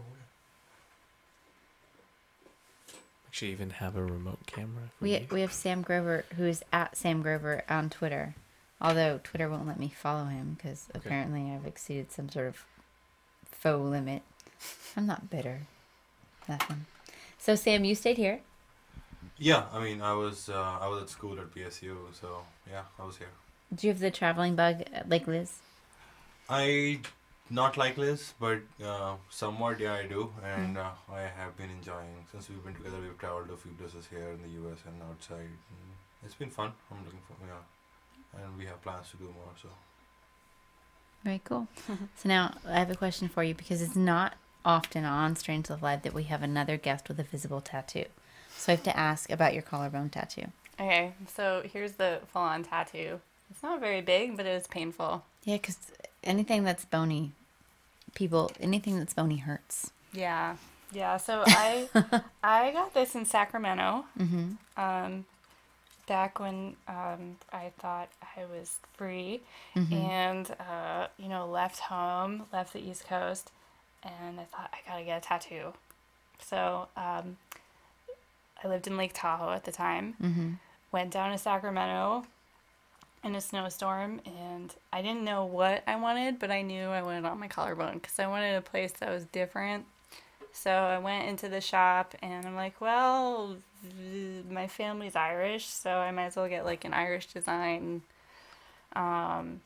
yeah. Actually, even have a remote camera. We ha we have Sam Grover, who is at Sam Grover on Twitter. Although Twitter won't let me follow him because okay. apparently I've exceeded some sort of faux limit. I'm not bitter. Nothing. So Sam, you stayed here. Yeah, I mean, I was uh, I was at school at B S U, so yeah, I was here. Do you have the traveling bug like Liz? I. Not like Liz, but uh, somewhat, yeah, I do, and uh, I have been enjoying. Since we've been together, we've traveled a few places here in the U S and outside. And it's been fun. I'm looking for, yeah, and we have plans to do more. So very cool. So now I have a question for you, because it's not often on Strange Love Live that we have another guest with a visible tattoo. So I have to ask about your collarbone tattoo. Okay, so here's the full-on tattoo. It's not very big, but it was painful. Yeah, because anything that's bony. People, anything that's bony hurts. Yeah, yeah. So I, I got this in Sacramento. Mm-hmm. Um, back when um I thought I was free, mm-hmm. and uh, you know, left home, left the East Coast, and I thought I gotta get a tattoo. So um, I lived in Lake Tahoe at the time. Mm-hmm. Went down to Sacramento in a snowstorm, and I didn't know what I wanted, but I knew I wanted it on my collarbone because I wanted a place that was different. So I went into the shop, and I'm like, well, my family's Irish, so I might as well get like an Irish design. Um,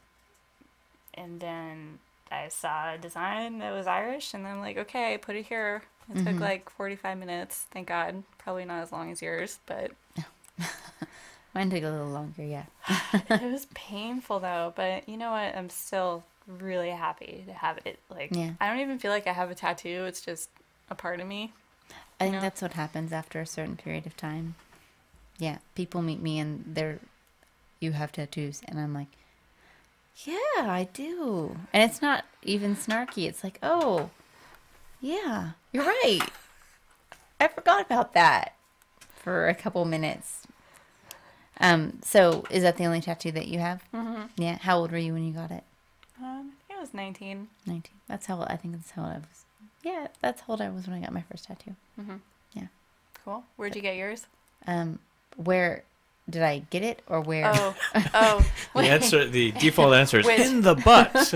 and then I saw a design that was Irish, and I'm like, okay, put it here. It mm-hmm. took like forty-five minutes, thank God. Probably not as long as yours, but... Mine took a little longer, yeah. It was painful, though, but you know what? I'm still really happy to have it. Like, yeah. I don't even feel like I have a tattoo. It's just a part of me. I think know? That's what happens after a certain period of time. Yeah, people meet me, and they're, you have tattoos, and I'm like, yeah, I do. And it's not even snarky. It's like, oh, yeah, you're right. I forgot about that for a couple minutes. Um, so is that the only tattoo that you have? Mm-hmm. Yeah. How old were you when you got it? Um, I think I was nineteen. Nineteen. That's how old, I think that's how old I was. Yeah, that's how old I was when I got my first tattoo. Mm-hmm. Yeah. Cool. Where'd you get yours? Um, where Did I get it or where? Oh, oh. the answer. The default answer is which, in the butt.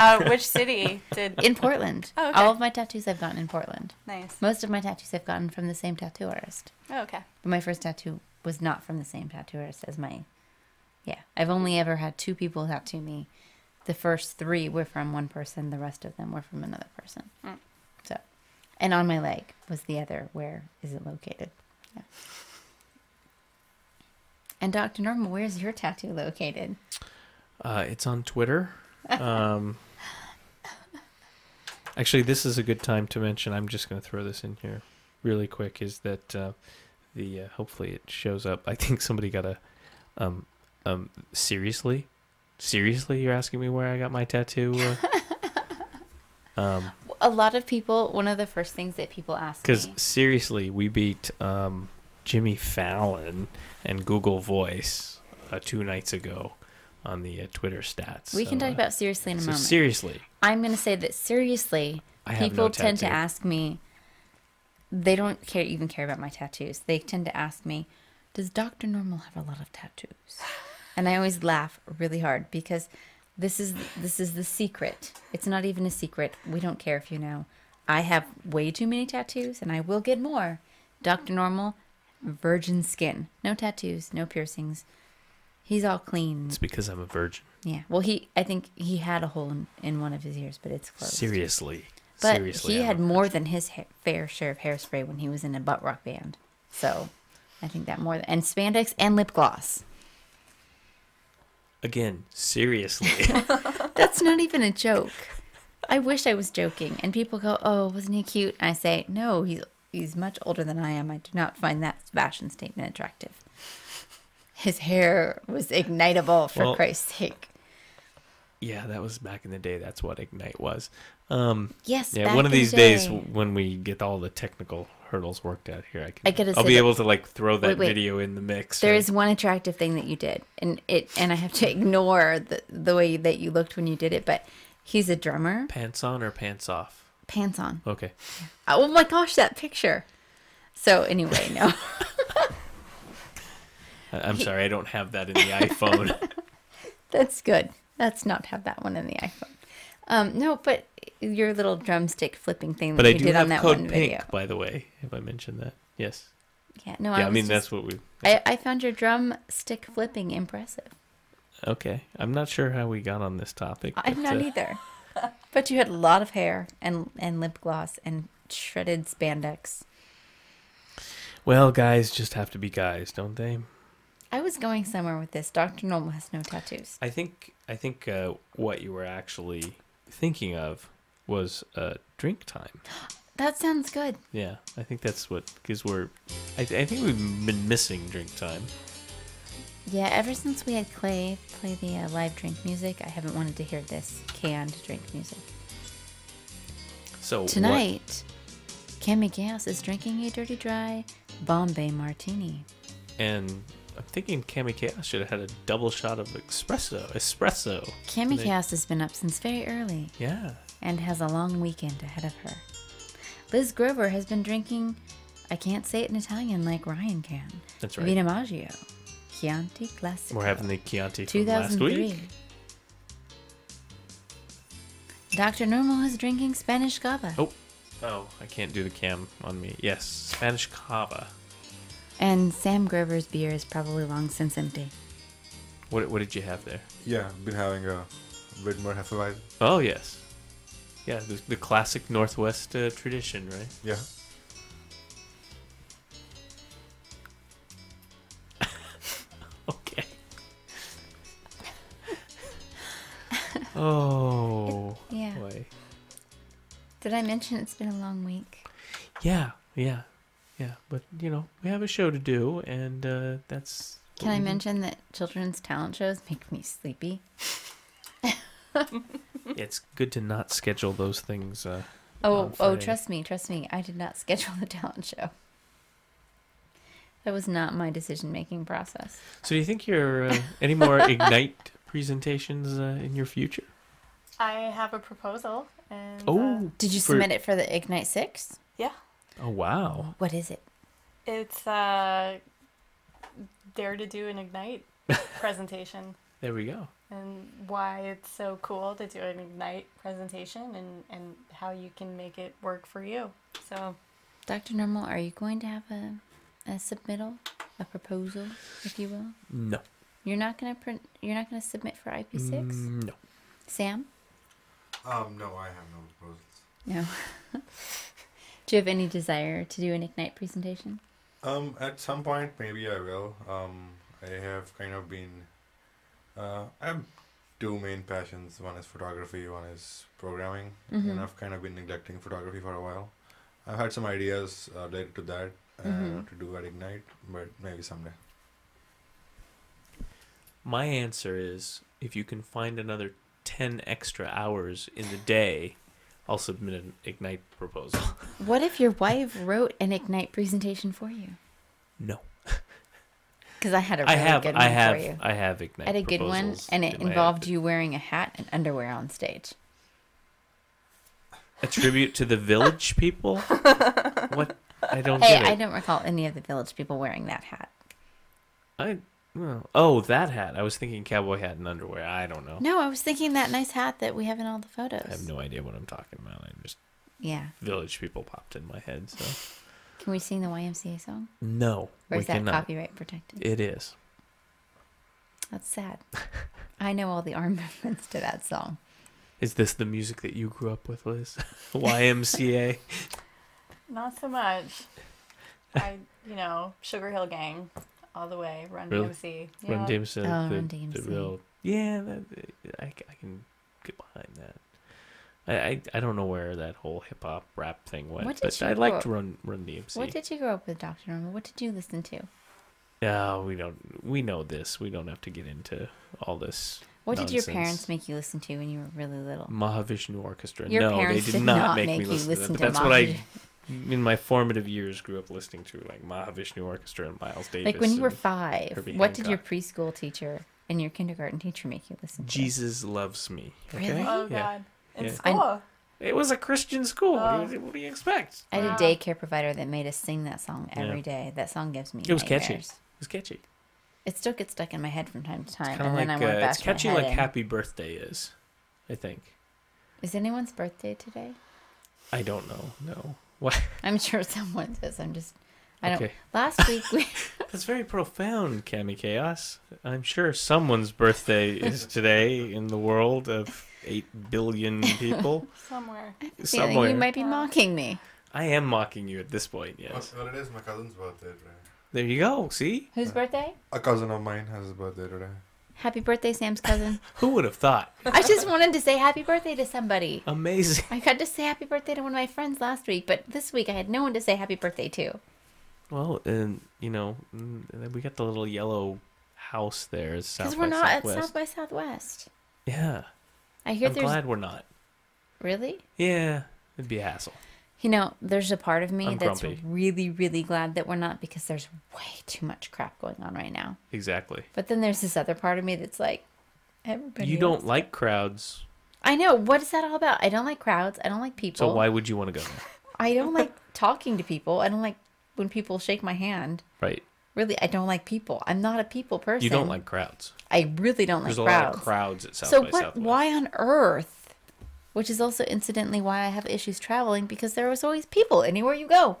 uh, which city did? In Portland. Oh, okay. All of my tattoos I've gotten in Portland. Nice. Most of my tattoos I've gotten from the same tattoo artist. Oh, okay. But my first tattoo was not from the same tattoo artist as my. Yeah, I've only ever had two people tattoo me. The first three were from one person. The rest of them were from another person. Mm. So, and on my leg was the other. Where is it located? Yeah. And Doctor Normal, where's your tattoo located? Uh, it's on Twitter. Um, actually, this is a good time to mention. I'm just going to throw this in here really quick. Is that uh, the uh, hopefully it shows up. I think somebody got a um, um, seriously, seriously. You're asking me where I got my tattoo? Uh, um, a lot of people. One of the first things that people ask because seriously, we beat. Um, Jimmy Fallon and Google Voice uh, two nights ago on the uh, Twitter stats. We can so, talk uh, about seriously in a so moment. Seriously. I'm going to say that seriously, I people no tend to ask me, they don't care even care about my tattoos. They tend to ask me, does Doctor Normal have a lot of tattoos? And I always laugh really hard because this is this is the secret. It's not even a secret. We don't care if you know. I have way too many tattoos and I will get more. Doctor Normal, virgin skin, no tattoos, no piercings. He's all clean. It's because I'm a virgin. Yeah. Well, he, I think he had a hole in, in one of his ears, but it's closed. Seriously. But Seriously, he I'm had more than his ha fair share of hairspray when he was in a butt rock band. So I think that more than, and spandex and lip gloss. Again, seriously. That's not even a joke. I wish I was joking. And people go, oh, wasn't he cute? And I say, no, he's He's much older than I am. I do not find that fashion statement attractive. His hair was ignitable, for well, Christ's sake. Yeah, that was back in the day. That's what Ignite was. Um, yes, yeah. One of these the days, when we get all the technical hurdles worked out here, I can. I gotta I'll say be that, able to like throw that wait, wait. video in the mix. There or... is one attractive thing that you did, and it and I have to ignore the the way that you looked when you did it. But he's a drummer. Pants on or pants off? Pants on. Okay. Oh my gosh, that picture. So anyway, no. I'm sorry, I don't have that in the iPhone. That's good. Let's not have that one in the iPhone. Um, no, but your little drumstick flipping thing but that I you do did have on that Code one Pink, video. By the way, if I mentioned that, yes. Yeah. No. Yeah. I, I mean, just, that's what we. Yeah. I I found your drumstick flipping impressive. Okay, I'm not sure how we got on this topic. I'm not uh... either. But you had a lot of hair and and lip gloss and shredded spandex. Well, guys just have to be guys, don't they? I was going somewhere with this. Doctor Normal has no tattoos. I think I think uh, what you were actually thinking of was uh, drink time. That sounds good. Yeah, I think that's what because we're. I, th I think we've been missing drink time. Yeah, ever since we had Clay play the uh, live drink music, I haven't wanted to hear this canned drink music. So tonight, what... Kami Chaos is drinking a dirty dry Bombay martini. And I'm thinking Kami Chaos should have had a double shot of espresso. Espresso. Kami Chaos has been up since very early. Yeah. And has a long weekend ahead of her. Liz Grover has been drinking, I can't say it in Italian like Ryan can. That's right. Vino Maggio. Chianti Classico. We're having the Chianti from last week. Doctor Normal is drinking Spanish Cava. Oh, oh, I can't do the cam on me. Yes, Spanish Cava. And Sam Grover's beer is probably long since empty. What What did you have there? Yeah, I've been having a Widmer Hefeweizen. Oh, yes. Yeah, the, the classic Northwest uh, tradition, right? Yeah. Oh, it, yeah. Boy. Did I mention it's been a long week? Yeah, yeah, yeah. But, you know, we have a show to do, and uh, that's... Can I mention that children's talent shows make me sleepy? It's good to not schedule those things. Uh, oh, oh, trust me, trust me. I did not schedule the talent show. That was not my decision-making process. So do you think you're uh, any more Ignite... presentations uh, in your future? I have a proposal. And, oh, uh, did you for... submit it for the Ignite Six? Yeah. Oh wow. What is it? It's uh, dare to do an Ignite presentation. There we go. And why it's so cool to do an Ignite presentation, and, and how you can make it work for you. So, Doctor Normal, are you going to have a, a submittal, a proposal, if you will? No. You're not gonna print. You're not gonna submit for I P six. Mm, no. Sam? Um. No, I have no proposals. No. Do you have any desire to do an Ignite presentation? Um. At some point, maybe I will. Um. I have kind of been. Uh. I have two main passions. One is photography. One is programming. Mm-hmm. And I've kind of been neglecting photography for a while. I've had some ideas uh, related to that uh, mm-hmm. to do at Ignite, but maybe someday. My answer is, if you can find another ten extra hours in the day, I'll submit an Ignite proposal. What if your wife wrote an Ignite presentation for you? No. Because I had a really I have, good one I have, for you. I have Ignite I had a good one, and it involved you wearing a hat and underwear on stage. A tribute to the Village People? What? I don't hey, get it. I don't recall any of the Village People wearing that hat. I... Oh, that hat. I was thinking cowboy hat and underwear. I don't know. No, I was thinking that nice hat that we have in all the photos. I have no idea what I'm talking about. I just... Yeah. Village People popped in my head, so... Can we sing the Y M C A song? No, Or is that cannot. Copyright protected? It is. That's sad. I know all the arm movements to that song. Is this the music that you grew up with, Liz? Y M C A? Not so much. I, you know, Sugar Hill Gang. All the way, Run really? D M C. Yeah. Run D M C. Oh, the, Run D M C. The real, yeah, that, I, I can get behind that. I, I I don't know where that whole hip hop rap thing went, what did but you I liked up, Run Run D M C. What did you grow up with, Doctor Normal? What did you listen to? Oh, we don't. We know this. We don't have to get into all this. What nonsense. Did your parents make you listen to when you were really little? Mahavishnu Orchestra. Your no, they did, did not, not make, make me listen, listen to that. To that's Mahavishnu. What I. In my formative years, grew up listening to like Mahavishnu Orchestra and Miles Davis. Like when you were five, Herbie what Hancock. Did your preschool teacher and your kindergarten teacher make you listen to? Jesus Loves Me. Okay? Really? Oh, yeah. God. In yeah. school? It was a Christian school. Oh. What, do you, what do you expect? I had wow. a daycare provider that made us sing that song every yeah. day. That song gives me It was nightmares. Catchy. It was catchy. It still gets stuck in my head from time to time. It's and like, then I went uh, back it's catchy like in. Happy Birthday is, I think. Is anyone's birthday today? I don't know. No. What? I'm sure someone says. I'm just. I don't. Okay. Last week we. That's very profound, Kami Chaos. I'm sure someone's birthday is today in the world of eight billion people. Somewhere. Somewhere. You might be mocking me. I am mocking you at this point. Yes. Well, it is my cousin's birthday today. There you go. See. Whose birthday? A cousin of mine has his birthday today. Happy birthday, Sam's cousin. Who would have thought? I just wanted to say happy birthday to somebody. Amazing. I got to say happy birthday to one of my friends last week, but this week I had no one to say happy birthday to. Well, and, you know, we got the little yellow house there. Because we're not at South by Southwest. Yeah. I hear I'm there's... glad we're not. Really? Yeah. It'd be a hassle. You know, there's a part of me I'm that's grumpy. really, really glad that we're not, because there's way too much crap going on right now. Exactly. But then there's this other part of me that's like, everybody. You don't like crowds. I know. What is that all about? I don't like crowds. I don't like people. So why would you want to go there? I don't like talking to people. I don't like when people shake my hand. Right. Really, I don't like people. I'm not a people person. You don't like crowds. I really don't like crowds. There's a lot of crowds at South by Southwest. So what? Why on earth? Which is also, incidentally, why I have issues traveling, because there was always people anywhere you go.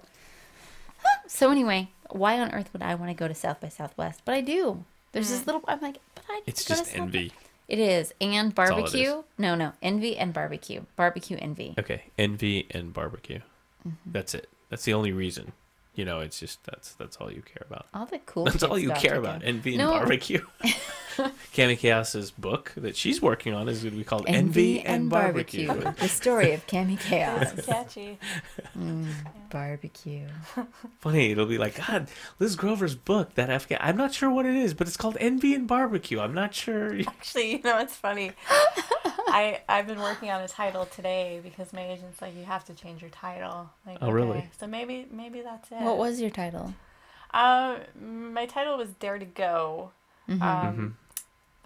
So anyway, why on earth would I want to go to South by Southwest? But I do. There's this little, I'm like, but I need It's to go just to envy. South it is. And barbecue. Is. No, no. Envy and barbecue. Barbecue envy. Okay. Envy and barbecue. Mm-hmm. That's it. That's the only reason. You know, it's just, that's that's all you care about. All the cool That's all you about care about. Envy and no. barbecue. Kami Chaos's book that she's working on is going to be called Envy, Envy and, and Barbecue. barbecue. The story of Kami Chaos. That's catchy. Mm, yeah. Barbecue. Funny, it'll be like, God, Liz Grover's book, that Afghan... I'm not sure what it is, but it's called Envy and Barbecue. I'm not sure... Actually, you know, it's funny. I, I've been working on a title today because my agent's like, you have to change your title. Like, oh, okay. Really? So maybe maybe that's it. What was your title? Uh, my title was Dare to Go. Mm-hmm. Um... Mm-hmm.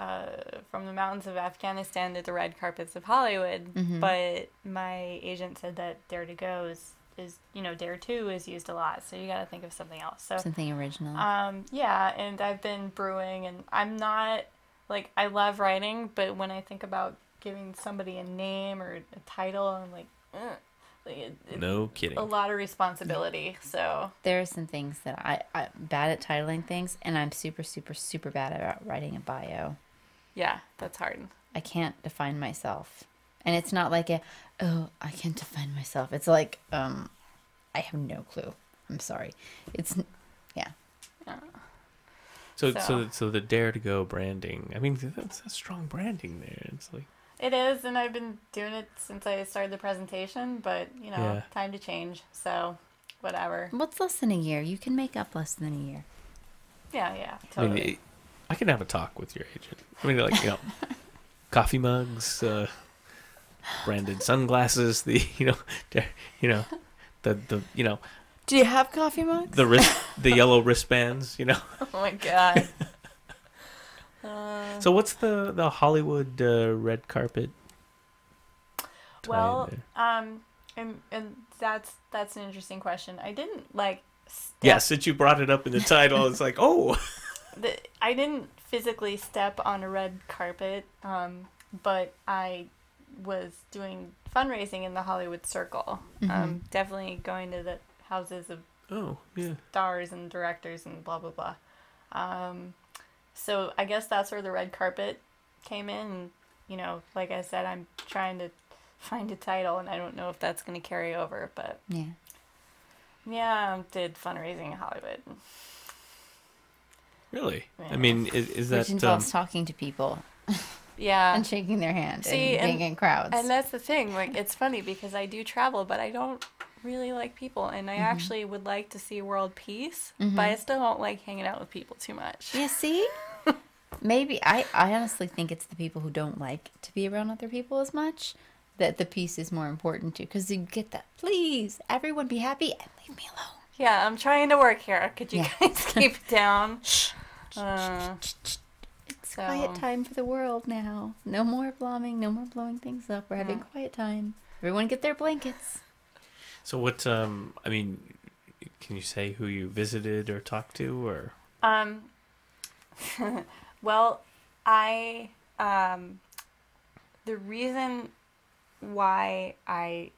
Uh, from the mountains of Afghanistan to the red carpets of Hollywood. Mm-hmm. But my agent said that Dare to Go is is, you know, Dare two is used a lot, so you got to think of something else. So something original. Um, yeah, and I've been brewing, and I'm not, like, I love writing, but when I think about giving somebody a name or a title, I'm like, ugh. Like it, it, no kidding. A lot of responsibility. So there are some things that I, I'm bad at titling things, and I'm super, super, super bad about writing a bio. Yeah, that's hard. I can't define myself. And it's not like a, oh, I can't define myself. It's like, um, I have no clue. I'm sorry. It's, yeah. Yeah. So, so, so, the, so the Dare to Go branding, I mean, that's, that's strong branding there. It's like. It is, and I've been doing it since I started the presentation, but, you know, yeah. Time to change, so whatever. What's less than a year? You can make up less than a year. Yeah, yeah, totally. I mean, I can have a talk with your agent. I mean, like, you know, coffee mugs, uh, branded sunglasses, the, you know, you know, the, the, you know. Do you have coffee mugs? The wrist, the yellow wristbands, you know. Oh, my God. Uh, so what's the the Hollywood uh, red carpet? Well, um, and and that's that's an interesting question. I didn't like. Step... Yeah, since you brought it up in the title, it's like, oh. The, I didn't physically step on a red carpet, um, but I was doing fundraising in the Hollywood circle. Mm-hmm. Um, definitely going to the houses of oh yeah stars and directors and blah blah blah. Um. So I guess that's where the red carpet came in. And, you know, like I said, I'm trying to find a title, and I don't know if that's going to carry over. But yeah, yeah, I did fundraising in Hollywood. Really? Yeah. I mean, is, is that which involves um... talking to people? Yeah, and shaking their hand See, and being in crowds. And that's the thing. Like, it's funny because I do travel, but I don't really like people, and I mm-hmm. actually would like to see world peace, mm-hmm. but I still don't like hanging out with people too much. You see? Maybe I, I honestly think it's the people who don't like to be around other people as much that the peace is more important to, because you get that, please, everyone be happy and leave me alone. Yeah, I'm trying to work here. Could you yeah. guys keep it down? uh, it's so. Quiet time for the world now. No more blomming, no more blowing things up. We're having yeah. quiet time. Everyone get their blankets. So what, um, I mean, can you say who you visited or talked to, or? Um, well, I, um, the reason why I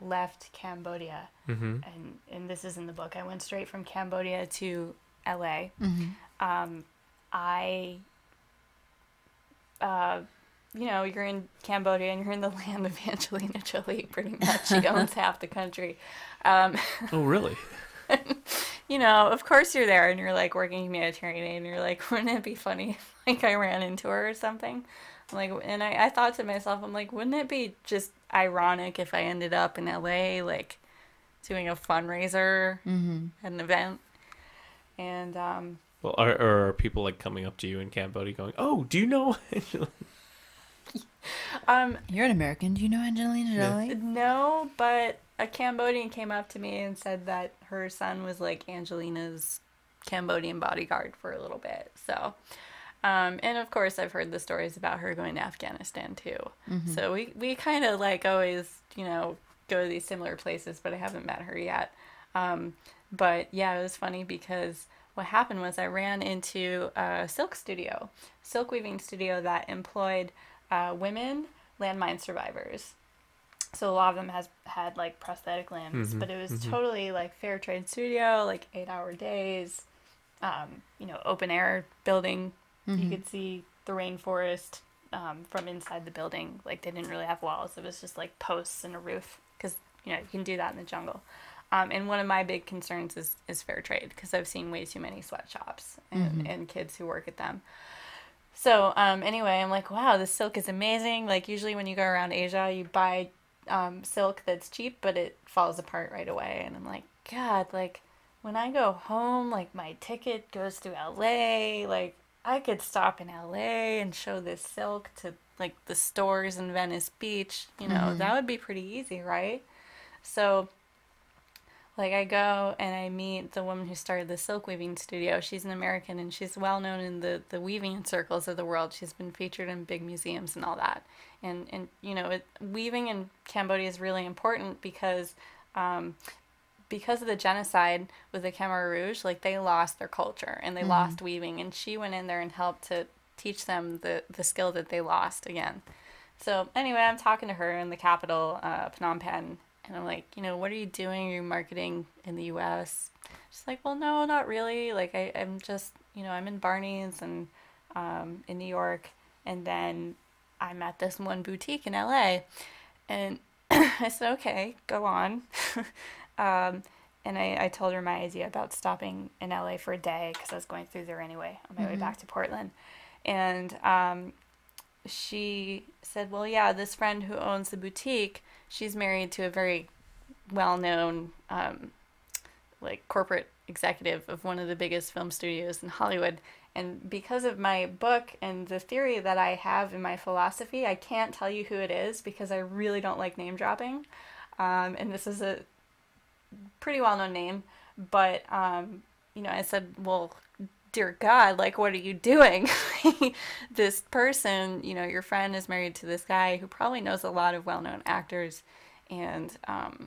left Cambodia, mm-hmm. and, and this is in the book, I went straight from Cambodia to L A. Mm-hmm. Um, I, uh, you know, you're in Cambodia and you're in the land of Angelina Jolie, pretty much. She owns half the country. Um, oh, really? You know, of course you're there and you're, like, working humanitarian aid, and you're like, wouldn't it be funny if, like, I ran into her or something? I'm like, and I, I thought to myself, I'm like, wouldn't it be just ironic if I ended up in L A, like, doing a fundraiser mm-hmm. at an event? And, um... Well, are, are people, like, coming up to you in Cambodia going, oh, do you know Angelina? Um, You're an American. Do you know Angelina Jolie? Yeah. No, but a Cambodian came up to me and said that her son was like Angelina's Cambodian bodyguard for a little bit. So, um, and of course I've heard the stories about her going to Afghanistan too. Mm-hmm. So we, we kind of like always, you know, go to these similar places, but I haven't met her yet. Um, but yeah, it was funny because what happened was I ran into a silk studio, silk weaving studio that employed Uh, women landmine survivors. So a lot of them has had like prosthetic limbs, mm-hmm, but it was mm-hmm. totally like fair trade studio, like eight hour days, um, you know, open air building. Mm-hmm. You could see the rainforest um, from inside the building. Like they didn't really have walls. It was just like posts and a roof, because, you know, you can do that in the jungle. Um, and one of my big concerns is, is fair trade, because I've seen way too many sweatshops and, mm-hmm. and kids who work at them. So, um, anyway, I'm like, wow, this silk is amazing. Like, usually when you go around Asia, you buy um, silk that's cheap, but it falls apart right away. And I'm like, God, like, when I go home, like, my ticket goes to L A. Like, I could stop in L A and show this silk to, like, the stores in Venice Beach. You know, mm-hmm. that would be pretty easy, right? So, like, I go and I meet the woman who started the silk weaving studio. She's an American, and she's well known in the, the weaving circles of the world. She's been featured in big museums and all that. And, and you know, it, weaving in Cambodia is really important because um, because of the genocide with the Khmer Rouge, like, they lost their culture and they mm-hmm. lost weaving. And she went in there and helped to teach them the, the skill that they lost again. So anyway, I'm talking to her in the capital, uh, Phnom Penh. And I'm like, you know, what are you doing? Are you marketing in the U S? She's like, well, no, not really. Like, I, I'm just, you know, I'm in Barney's and um, in New York. And then I'm at this one boutique in L A. And I said, okay, go on. um, and I, I told her my idea about stopping in L A for a day because I was going through there anyway on my mm-hmm. way back to Portland. And um, she said, well, yeah, this friend who owns the boutique, she's married to a very well-known, um, like, corporate executive of one of the biggest film studios in Hollywood. And because of my book and the theory that I have in my philosophy, I can't tell you who it is because I really don't like name dropping. Um, and this is a pretty well-known name. But, um, you know, I said, well, dear God, like, what are you doing? This person, you know, your friend is married to this guy who probably knows a lot of well-known actors, and um,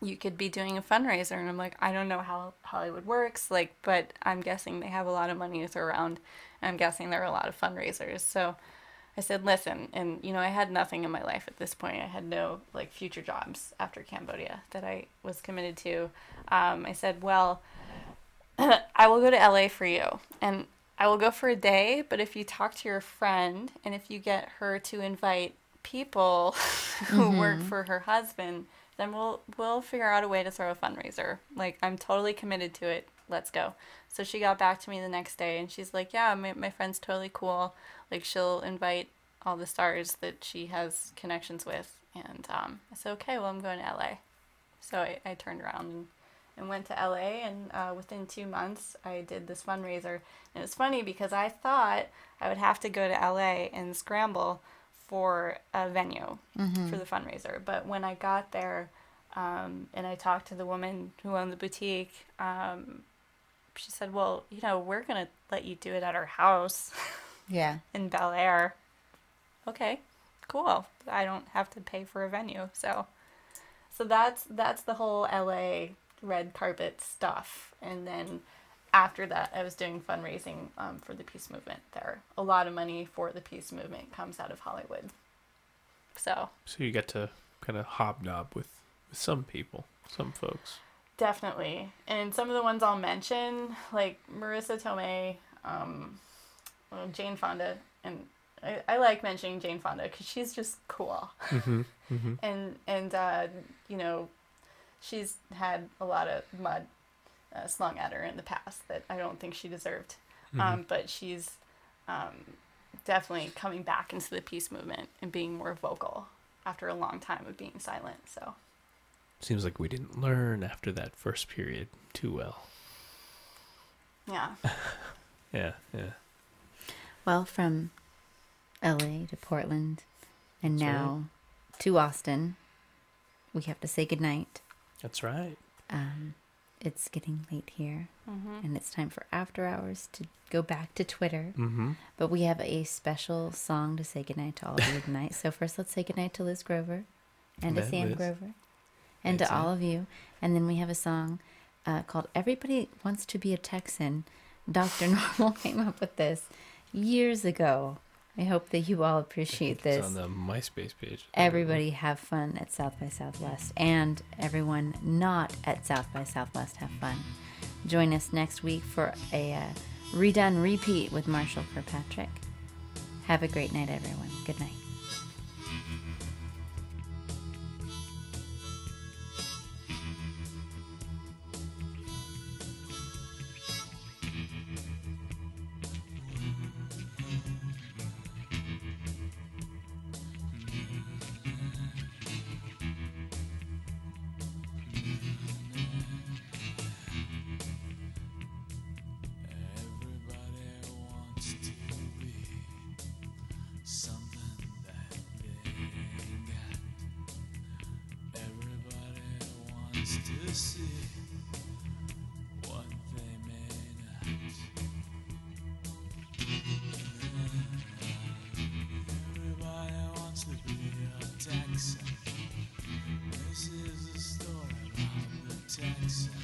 you could be doing a fundraiser. And I'm like, I don't know how Hollywood works, like, but I'm guessing they have a lot of money to throw around. I'm guessing there are a lot of fundraisers. So I said, listen, and, you know, I had nothing in my life at this point. I had no, like, future jobs after Cambodia that I was committed to. Um, I said, well, I will go to L A for you, and I will go for a day, but if you talk to your friend and if you get her to invite people who mm-hmm. work for her husband, then we'll we'll figure out a way to throw a fundraiser. Like, I'm totally committed to it. Let's go. So she got back to me the next day, and she's like, yeah, my, my friend's totally cool. Like, she'll invite all the stars that she has connections with. And um, I said, okay, well, I'm going to L A. So I, I turned around and and went to L A, and uh, within two months, I did this fundraiser. And it was funny because I thought I would have to go to L A and scramble for a venue mm-hmm. for the fundraiser. But when I got there, um, and I talked to the woman who owned the boutique, um, she said, well, you know, we're going to let you do it at our house yeah, in Bel Air. Okay, cool. I don't have to pay for a venue. So, so that's, that's the whole L A red carpet stuff. And then after that, I was doing fundraising um, for the peace movement there. A lot of money for the peace movement comes out of Hollywood. So So you get to kind of hobnob with, with some people, some folks. Definitely. And some of the ones I'll mention, like Marissa Tomei, um, Jane Fonda, and I, I like mentioning Jane Fonda because she's just cool. Mm-hmm, mm-hmm. And, and uh, you know, she's had a lot of mud uh, slung at her in the past that I don't think she deserved. Mm-hmm. Um, but she's um, definitely coming back into the peace movement and being more vocal after a long time of being silent. So seems like we didn't learn after that first period too well. Yeah. yeah, yeah. Well, from L A to Portland and That's now right. to Austin, we have to say goodnight. That's right. Um, it's getting late here, mm-hmm. and it's time for After Hours to go back to Twitter. Mm-hmm. But we have a special song to say goodnight to all of you tonight. So first, let's say goodnight to Liz Grover and to that Sam Liz. Grover and That's to it. all of you. And then we have a song uh, called Everybody Wants to Be a Texan. Doctor Normal came up with this years ago. I hope that you all appreciate this. It's on the MySpace page. Everybody have fun at South by Southwest, and everyone not at South by Southwest have fun. Join us next week for a uh, redone repeat with Marshall Kirkpatrick. Have a great night, everyone. Good night. sex.